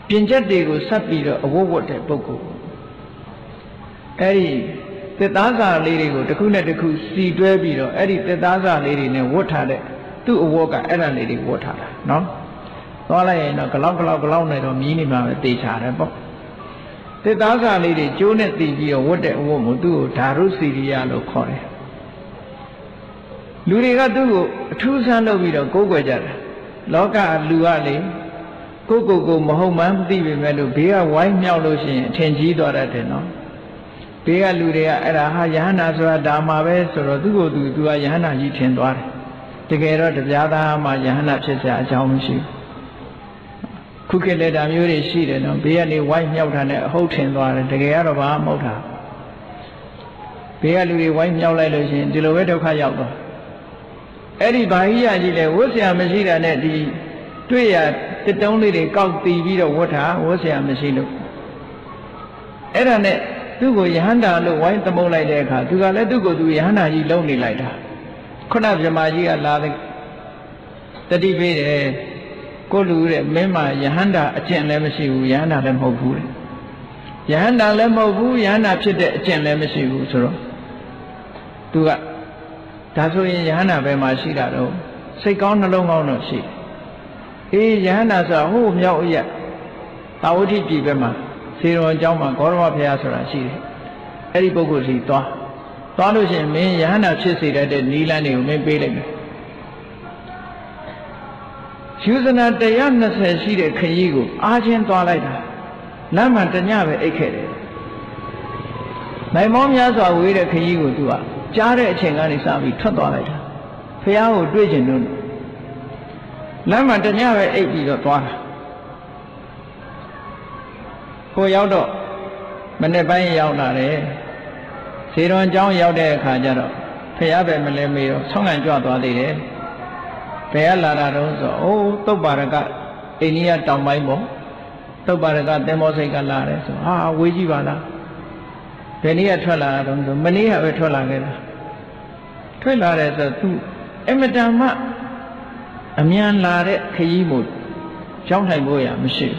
Biến chất đấy cũng sắp bị rồi, vô vô đấy, vô cùng. Ở đây, cái đa dạng này đấy cũng, cái khu này cái khu si đuôi bị rồi. Ở đây cái đa dạng này đấy này vô thà đấy, tôi vô cả, ở đây này đấy vô thà, nó. Đó là nó cái lông cái lông cái lông này nó mì này mà tì chả đấy bóc. Thế đó ra này để chỗ này tì gì ở đây ở một tu daru Syria nó khó đấy. Lúc này các tu thứ sang đâu bị đâu cố quay trở, lỡ cả lừa này, cố cố cố mà không mang đi về mà được bia quay nhau luôn xin thiên chi đó ra thế nó. Bia lừa đấy ở ra ha nhà nào ra đam mà về rồi tu cố tu tu ở nhà nào gì thiên đó. Thế cái đó được giá ta mà nhà nào sẽ sẽ giàu mới chịu. Khu kia đây làm như thế gì đấy nó bây giờ đi quay nhau thằng này hốt tiền vào rồi thì cái đó bà mâu thà bây giờ đi quay nhau lại rồi thì đi lâu hết đâu khai giàu rồi ở đây bà ấy gì đấy uống xe mà gì đấy này thì tuy là cái đống này để câu tì vi đâu có thả uống xe mà gì đâu ở đây này tôi gọi hắn ta lúc quay tao mâu lại đây cả tôi gọi là tôi gọi tôi hắn ta gì lâu này lại đó không làm gì mà gì là cái ta đi về để cô lừa đấy, mấy mà nhà hàng đó chuyện này mới siêu, nhà hàng đó làm hậu phu đấy, nhà hàng đó làm hậu phu, nhà hàng đó chỉ để chuyện này mới siêu thôi. Tụi ạ, đa số nhà hàng đó về mà xí đã đâu, xây con nó lâu ngon nó xí, cái nhà hàng đó sao không nhau vậy? Tao thì chỉ về mà, xí rồi cháu mà có mà phải xí là xí, cái đi bao nhiêu xí to, to đâu chứ, mấy nhà hàng đó chỉ xí là để đi lại nhiều mấy bê đấy. Chú dân ở đây ăn nó sẽ xí để khai y của ai trên tòa lại đó làm ăn tận nhà về ấy kể đấy này mong nhà giàu quý để khai y của tụi ạ cha để chuyện anh sao bị thoát tòa lại đó phải ao đuôi chân luôn làm ăn tận nhà về ấy bị rồi tòa cô giàu đó mình để bay giàu là đấy xí rồi cháu giàu để khai ra đó phải ao về mình làm gì đó xong anh cho tòa đi đấy phải là ra đâu rồi, ô, tôi bảo là cái anh ấy trong máy móc, tôi bảo là cái tem màu xanh cái là đấy, à, quý gì vậy đó, cái này thôi là đúng rồi, mình này phải thôi là cái đó, thôi là đấy rồi, tu, em đã mà, em ăn là đấy, cái gì một, trong này mua à, mới xịu,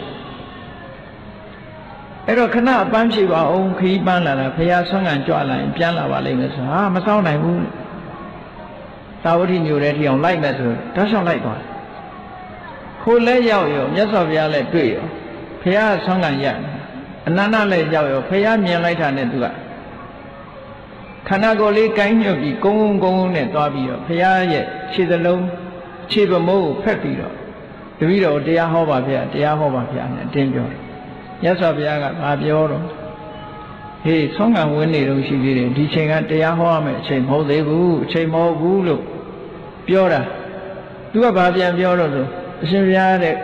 rồi khi nào bán xịu vào ông khi bán là là phải ra sang anh cho lại, bán là vào liền rồi, à, mà sau này mua. Tao thì nhiều đấy thì ông lại mẹ rồi, đó sao lại còn? Khôi lấy giàu rồi, nhất là bây giờ lại tuổi, phải ăn xong ăn gì? Anh na na lấy giàu rồi, phải ăn miếng lại thằng này tụi ạ. Khi nào có lấy cái nhiều bị công công công này to bị rồi, phải ăn gì? Chỉ là lâu, chỉ là mồ phép bị rồi. Từ bây giờ để ăn hoa bạc phải, để ăn hoa bạc phải này thêm cho. Nhất là bây giờ gặp bạc nhiều rồi, thì xong ăn uống này rồi chỉ vì để đi chơi ăn để ăn hoa mà chơi mồ dễ vũ, chơi mồ vũ luôn. Biao ra, tôi bảo biao biao rồi, xem biao đấy,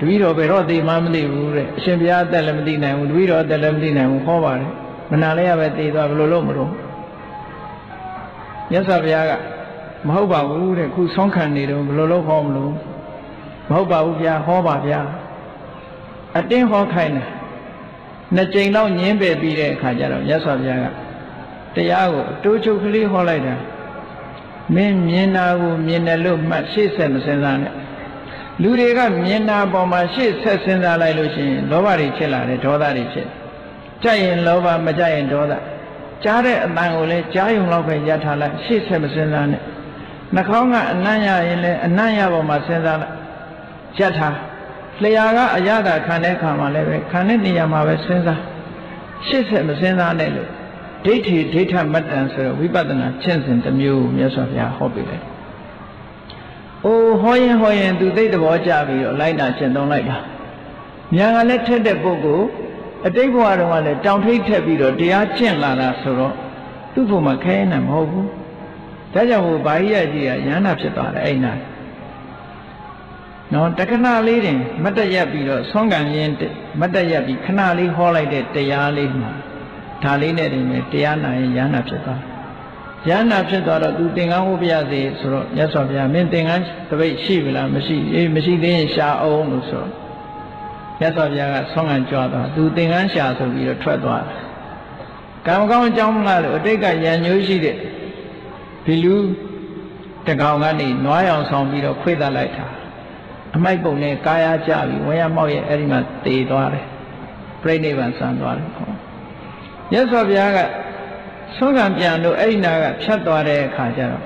đuôi rồi về rồi thì mà mình đi uống đấy, xem biao đây làm đi này, đuôi rồi đây làm đi này, không vào đấy, Menalaya beti itu agak lolo mulu. Ya sahaja, mau bahu deh, ku songkan ni deh, lolo form lu, mau bahu dia, mau bahagia. Ati mau kaya na, najeng lau nyembe bi deh kajar lu, ya sahaja. Tiago, tu cukli holai dah. Men miena aku miena lu masih sensensan. Lu reka miena bawa masih sensensan lai lu sih, lawari celah deh, jodari celah. Cai lau ba macai joda, cara tanggul le cai lau pun jatah le, sih sebesar ni. Nak kau ngah naya ini naya bawa sebesar jatah. Leaga jatah kanek kama le, kanek ni jama besar, sih sebesar ni le. Diti dita macam sura, wibadana cincin tamiu miasafia hobi le. Oh hoye hoye tu deh bawa jawi, lain dah cincin lain dah. Yang alat cedek bogo. Adik buat orang le, jauh teriksa biru dia cina lah soro, tu bukan kena mahu. Jadi aku bayar dia, jangan apa sahaja ini. Nah, tak kena lirik, mata dia biru, songgan yang te, mata dia biru kena lirik halai de, dia lirik mah, thali ne de, dia naik jangan apa sahaja. Jangan apa sahaja tu tengah aku biar de soro, ya sahaja, main tengah tapi si bila masih, masih dia sya awam soro. Ya sahaja, songan jodoh. Tu dengan siapa biru tertua. Kamu-kamu jauh lalu, dekat yang nyusir dek. Pilu, tengah orang ni, nuayang sang biru kui dalai ta. Amai boleh kaya jadi, waya mau ye erimat teh doa le, perni bansan doa le. Ya sahaja, songan piano erina tertua le kajar.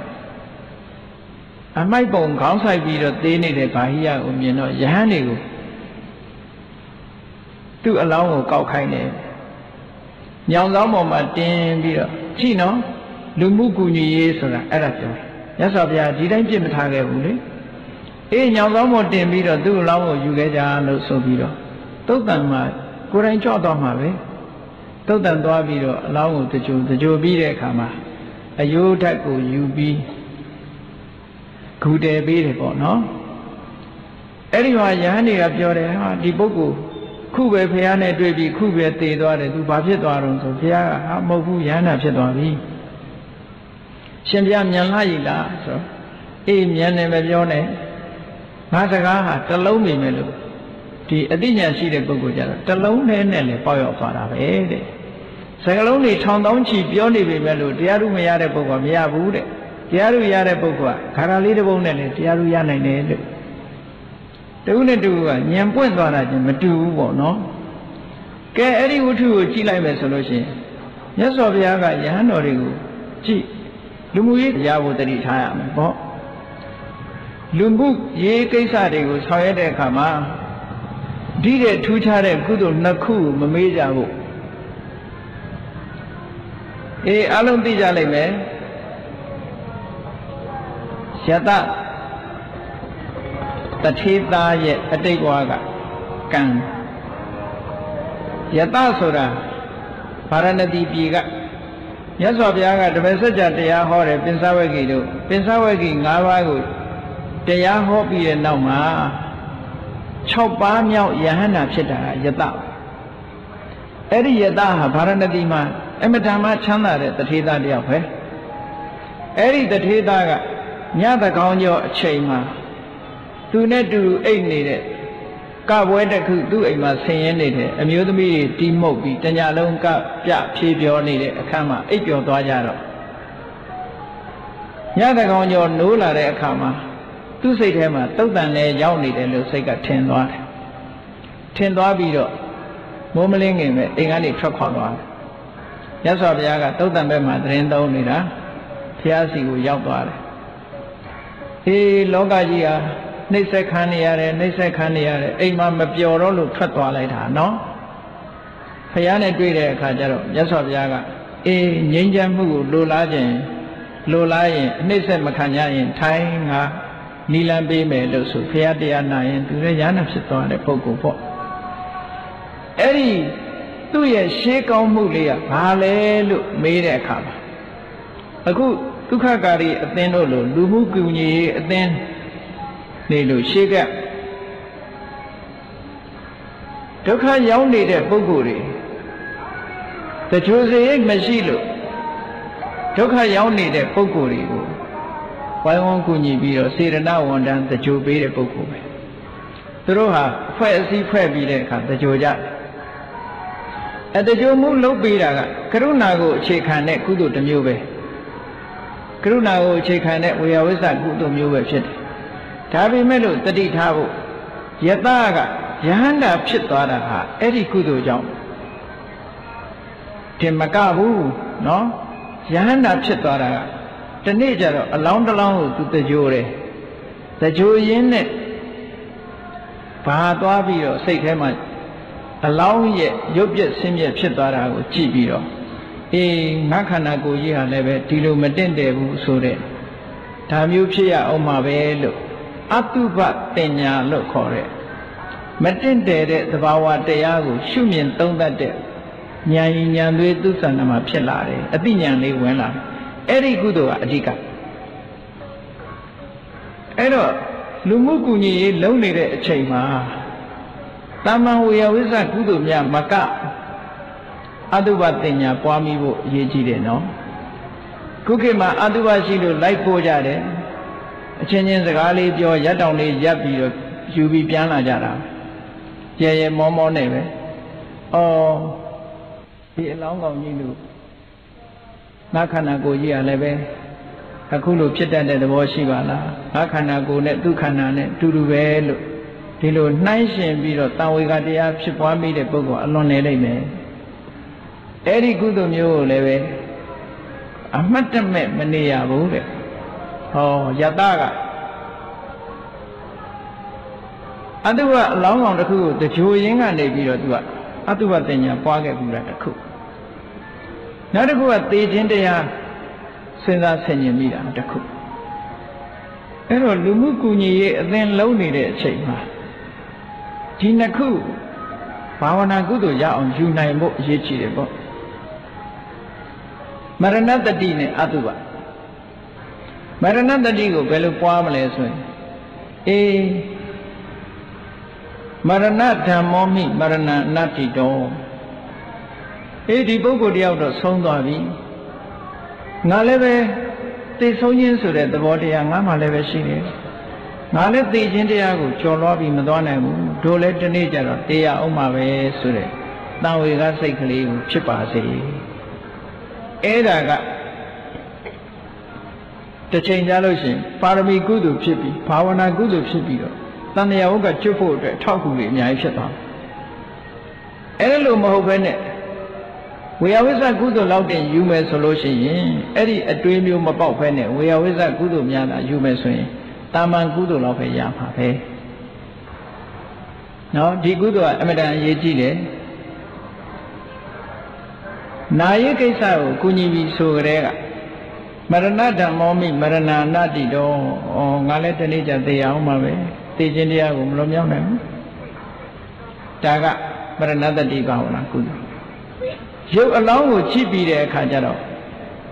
Amai boleh kau say biru teh ni lepahia umino, jahan ni. Tu alam kau kau ni, yang alam macam ni, cina, lumbung kunyi esok ada tu. Ya sahaja, tidak cuma thagai boleh. Eh, yang alam macam ni, tu alam juga jangan sobi lah. Tahu tak mana, kurang jodoh mana? Tahu tak doa bila alam tu jauh tu jauh bila kama, ayu tak kau yubi, kau dah bila kau, no? Eriwa jangan ni apa orang di buku. Kubai pihaknya dua bi, kubai tiga dua tu bapa dua orang tu pihak, mau kubai nak dua bi. Sembilan yang lain dah, so, ini yang ni berjone, masa kah terlalu memelu. Di adinya sih dek berkuasa, terlalu nenek le, payah parah, eh dek. Sekarang ni condong si biar ni memelu, dia tu meyar dek berkuasa, meyar bu dek, dia tu meyar dek berkuasa, karang ni dek bu nenek, dia tu meyar nenek. Tahu ni tu, yang pun tuan aja, macam tu, no. Kaya hari itu cilai meselosi. Ya sahaja kan, jangan orang itu. Si, lumbu ini jauh dari saya, no. Lumbu ye kaisa itu, saya dekat mana? Dia tu cara kudu nak ku memejau. Eh, alam di jalan me, siapa? Tathita ye adikwaga kang. Yata sura, paranadi piga. Yaswa piaga dewasa jadiya hore pensawa gitu, pensawa gitu ngawa gitu. Jadiya hobi le nama. Coba miao yahana cita yata. Eri yata paranadi ma, emetama chanda le tathita dia fe. Eri tathita ga, nyata kaunyo cema. Tu net tu ini deh, kau buat tak tu ini macam ni deh. Amiu tu mih timau bi, tanya lom kau jat pion ni deh, kama ikut tua jalan. Yang tak kau jauh nula deh kama, tu seperti mana? Tahu tak ni jauh ni deh, lu sekat ten dua, ten dua biru, memelingin me, ingat ni cukup dua. Yang sahaja tahu tak bermacam ten dua ni dah, tiada siu jauh dua. Hei lokalia. Ni sekali ada, ni sekali ada. Imam berbicara lu tertua lagi dah, no? Saya ni dua dia kajar, jadi sahaja. Eh, jenjang buku lula je, lula je. Ni semakanya je, Thai ngah, nilam bime lu supaya dia naik tu le jangan setua le buku buku. Eri, tu ye sekau muli ya, balik lu mera kah? Aku tu kahkari ateno lu, lu buku ni aten. Ni lu siapa? Tukar jauh ni deh, buku ni. Thế Chúa giêng mà xí lụ, trước khi ông này để bốc cổ đi cô, quay ông cô nhị bị rồi xí ra na ông đang Thế Chúa bị để bốc cổ mày, từ đó ha, phải xí phải bị để khám Thế Chúa ra, ở Thế Chúa muốn lâu bị ra cả, cái lúc nào cô chỉ khán này cũng đủ tâm yêu về, cái lúc nào cô chỉ khán này bây giờ với sản cũng tâm yêu về chuyện, thà bị mấy lụ tự đi thà cô, giờ ta cả, giờ hắn đã biết tòa đã ha, ấy thì cũng đủ chồng. Thì mà cả vụ nó dán đáp chết tòa ra, trên này giờ rồi lâu lâu lâu tụi tôi chơi đấy, tôi chơi yên này, phá tòa bì rồi xây thêm mà, lâu vậy, giúp vậy xem vậy chết tòa ra rồi chỉ bì rồi, thì ngã khăn nào cũng gì hả này về, đi luôn mình đến để vụ số đấy, tham yêu chơi à ôm mà về luôn, áp tu vật tiền nhà luôn khó đấy, mình đến để để thà vào ở đây à cũng siêu miền đông ta đấy. Nhà nhà nuôi tu sanh nằm ở phía lạ đấy, ở bên nhà này quen lắm, ở đây cũng được ở đây cả, ở đó lúc mua cũng như lâu này để chạy mà, ta mang về với sản cũng được nhà mà cả, ăn đồ vật thì nhà qua mi bộ dễ chịu đấy nó, cứ cái mà ăn đồ vật gì rồi lại bỏ ra đấy, trên những cái gà này cho giá đồng này giá bì rồi, chú bị bán là giá nào, giờ giờ mò mò này vậy, ờ thì lão còn như được, ngã khăn nào cô gì à lại về, ta cứ lụp chết đạn để được bao xí bà là, ngã khăn nào cô này tu khăn nào này tu được về được, thì rồi nay xem bị rồi tao với cái gì à, sẽ qua bị để bốc quả lo này đây này, ấy đi cứ tụm vô lại về, à mất trăm mẹ mình đi à bố đấy, oh giờ ta cả, anh tu à lão còn được cứ từ chỗ những anh này bị rồi tu à. Hãy subscribe cho kênh Ghiền Mì Gõ để không bỏ lỡ những video hấp dẫn. Mà ra nát thầm mong hình, mà ra nát thị đồ. Ê thì bố cô đeo đó xong tỏa vi. Ngã lê bê, tê sâu nhiên sử đề tờ bó đề à, ngã mà lê bê xí đề. Ngã lê tê chiến đề à, cho loa bì mà tỏa này, đô lê trân đề chả rõ tê à ông mà bê sử đề. Tao ế gá xây khả lê, chếp bà xí. Ê đà gạ, tờ chênh giá lô xí, phá rà mì cú tù chếp bì, phá vana cú tù chếp bì rồi. Tại nhà ông cả chư phụ để thao cùng việc nhà ấy sẽ làm. Ấy là mà học về này, vì áo vest cũ rồi lâu tiền dùng mấy số lô xí, ấy đi tùy miêu mà bảo về này, vì áo vest cũ rồi nhà đã dùng mấy số, ta mang cũ rồi lâu phải giảm hạ thế. Nó chỉ cũ rồi em đang dễ chịu đấy. Nãy cái sao cũng như bị sôi đấy cả. Mà ra nát thằng mò mình, mà ra nát đi đâu, ngã lên trên đi chặt tay áo mà về. Tây Chân Địa cũng lắm nhau này, cha cả, mà là nát đi vào là cún, nếu anh lão của chị bị để khai ra đó,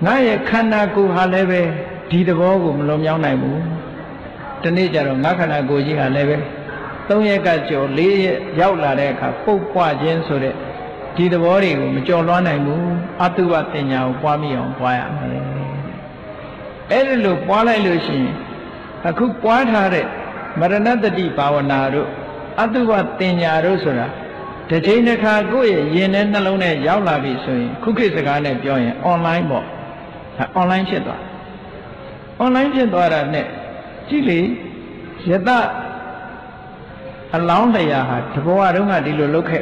ngay khăn nào cũng hà lê về, thì đó cũng lắm nhau này mu, cho nên cho rằng ngay khăn nào cũng gì hà lê về, tôi nghe cả chỗ lý giáo là để khai phúc qua chiến số đấy, thì đó thì cũng cho loan này mu, ắt tu bát thì nhau qua miệng qua à, ấy là lúc qua lại lúc gì, ta cứ qua thà đấy. Mà ra nát đi vào nào rồi, ăn tu bát tiền nhà rồi rồi, thế chế này khai cố vậy, vậy nên nó lâu này giáo là bị rồi, cứ cái gì cả này bây giờ online bỏ, online chuyện đó, online chuyện đó là này, chỉ lý, giờ ta, anh lão này à, thằng bố anh đúng là đi lùi lùi hết,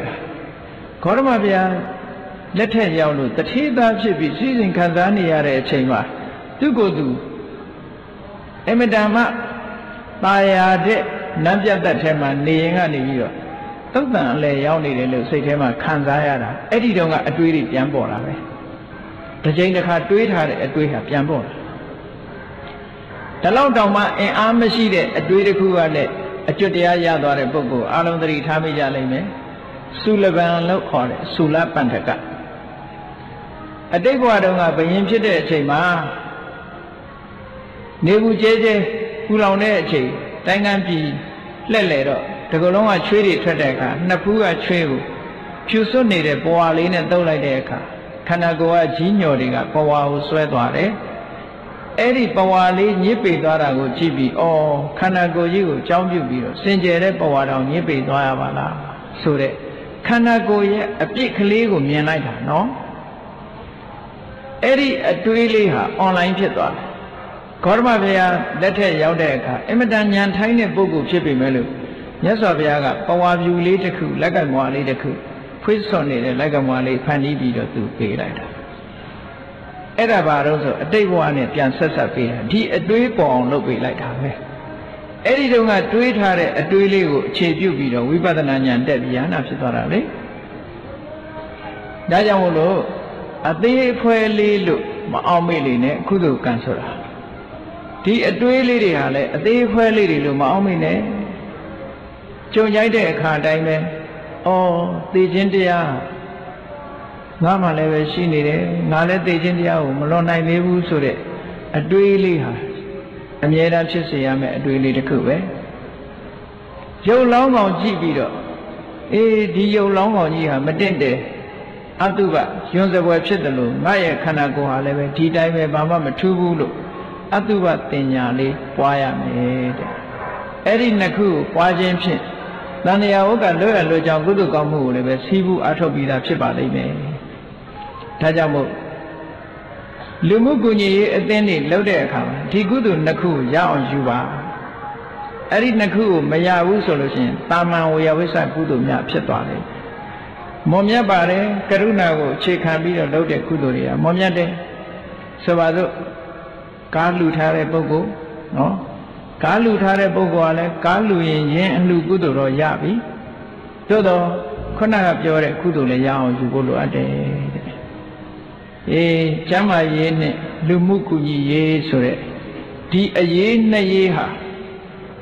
còn mà bây giờ, lết hết giáo luôn, tất cả ta chỉ bị chỉ riêng khán giả này à để chơi mà, tu cố tu, em mới đam á. Tại à thế, nam dân ta thế mà niên anh đi rồi, tất cả lệ giáo này để lựa xây thế mà khán giả ra đó, ấy đi đâu ngã truy đi giảm bỏ là vậy, thế chính là khai truy thay để truy hạt giảm bỏ, thế lâu đầu mà em ăn mới xí để truy để cứu vào để, chút địa gia đó để bốc cổ, anh ông tới tham gia lại mấy, sưu lập anh lâu khỏi, sưu lập bản thạch cả, ở đây qua đâu ngã bệnh nhân chết để chạy mà, nếu như chết chết cú lâu nay chị, tay ngang bị lẹ lẹ đó, thì cô long à chui đi chui đây cả, nắp cú à chui, chui số này để bỏ lên nên đâu lại đây cả, Khanagoa chí nhờ đi ngạc Pawa hù xoay tỏa đấy. Ê đi Pawa lý nhếp bị tỏa ra của chí bị ô Khanago chí của cháu chú bị ô Sinh chế đấy Pawa đào nhếp bị tỏa ra bà là Sù đấy Khanago chí áp chí khá lý của miền này thả nó. Ê đi tùy lý hả online phía tỏa Korma vya lette yao dek ha Emeta nyan thay ne boku chipi melu Nyaswa vya ka pawa vyu li dekhu Laka mwa li dekhu Phuyit sonne de laka mwa li phani bido tu pe lai da Eta ba rao so Atei vwa ne tiyan sasa pe ha Di atui po on lo pe lai da Eri do nga atui thare atui li go Che piu bido vipadana nyan dek vya na psitara le Daja mo lo Atei phwe li lo Ma aome li ne kudu kansora thì ở tuổi lì đi hà lệ, ở tuổi phơi lì đi luôn mà ông mình đấy, cho nhảy để khá đại mẹ, ô tây chiến đi à, ngắm hà lệ về xin đi đấy, ngà lệ tây chiến đi à, mà lo này mấy vụ số đấy, ở tuổi lì hà, em nhớ ra chưa xí à mẹ ở tuổi lì được cứu đấy, dâu lão ngồi chỉ bị đó, ê đi dâu lão ngồi gì hà, mất tiền đấy, anh tu bà, chúng ta quay chết luôn, ngay ở khán hàng của hà lệ về, đi đại mẹ bà má mà thu bu luôn. Atuva tenya li pwaya me de. Eri nakhu pwajen pshin. Danya oka loya lojang kudu kamu lebe sivu atopida pshipa li me. Tajamu. Lumu kunyi ateni lode kama. Ti kudu nakhu yaon yuwa. Eri nakhu maya usolo shin. Tama uya wisa kudu mya pshitwa li. Momya bare karuna go chekhambira lode kudu liya. Momya de. Sabadu. Cá lù thà ra bố cô, nó cá lù thà ra bố cô à là cá lù yên yên lù cú đồ rồi già bỉ, cho đó con nào gặp giờ đấy cú đồ này giàu chịu cô lo đấy, ê chăm ai yên này lù mù cú gì yên số đấy, thì yên này yên ha,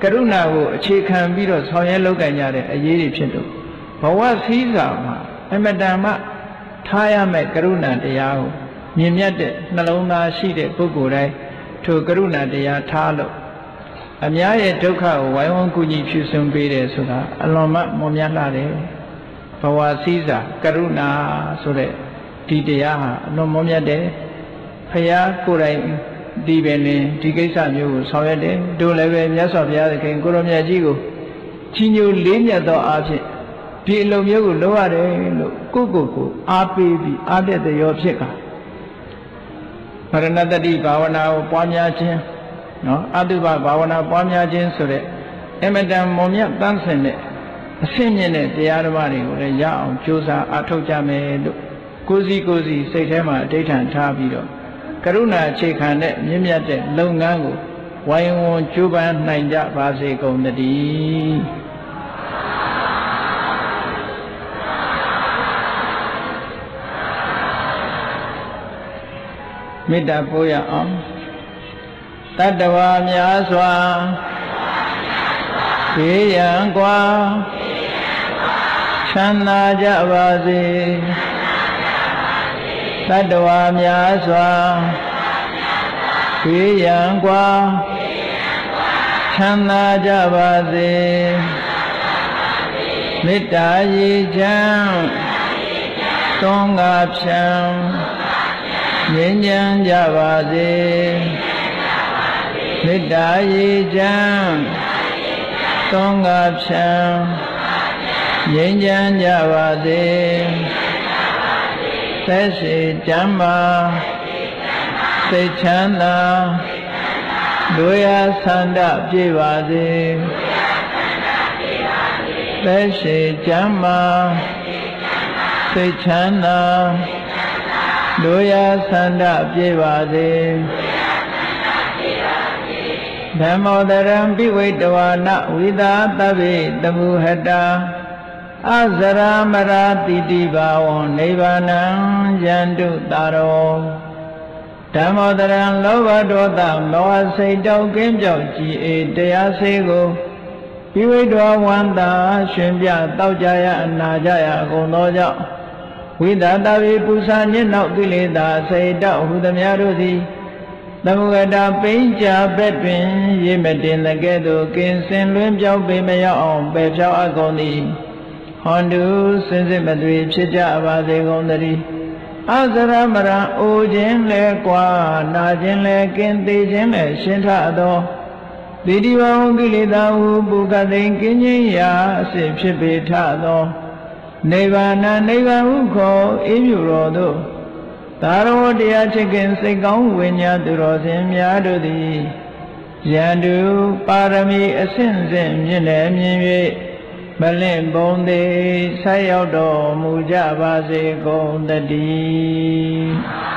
cái lúc nào chơi khăn bi rồi sau này lâu cái nhà đấy yên đi chơi được, bảo quá xí sao mà em ăn đam á, thay à mẹ cái lúc nào để giàu, nhìn nhận đấy nó lâu na xí đấy bố cô đấy. Thu karuna deya tha lo Amya ye dukha ho vayong kunyi pshu sunpe de sudha Aloma momya la de Bhava sisa karuna sura Di deya ha Alom momya de Phaya kurai di benne di kaisa myo sawya de Do lewe mya sawya de keng kuro mya ji go Chinyo le mya do aapse Di lo myo go loa de lo Koko ko aape bi aape de yo pse ka Maranatha di bhavana pwamya chen, adubha bhavana pwamya chen sura, emetam momya tansen le, asimye le tiyarabari ure yaon chosa athocha me do, kozi kozi sethema deithan thabi do, karuna chekhan le mimya te longan go, vayongon chuban nainja bhase gondadi. Mita puya om Tattva myaswa Kiyang kwa Shanna javasi Tattva myaswa Kiyang kwa Shanna javasi Mita yijang Tonga pshang Nhân dân gia bà dê Nít đá dê trang Tôn ngập sang Nhân dân gia bà dê Tế sĩ chán bà Tế chán là Đối á sàn đạp dê bà dê Tế sĩ chán bà Tế chán là Doya sandha pjevade Dhammodaram pivetavana vida tabe tamuhata Azaramara titibhavon nevanam jantu taro Dhammodaram lovadotam loa seitau kemjau chi e teya sego Pivetavanta shunpya taujaya najaya kondojau Vidhatavi pusa nyenau kilita saitau hudamyaruthi Dhamukata pincha petpin Yimetin laketu kinsin luimchau pimayao Pepchau akondi Hondu sinsimatvi pshichavase gondari Azramara ujin le qua najin le kinti jin le shintado Didiwa ugilita ubukadin kinyiya sipshipitado Nivana niva uko ibyurodo Tarodiya chikin sikong vinyadurosim yadudi Yandu parami asinsim jinem yinvi Balim bondi sayodo mujabase gondadi.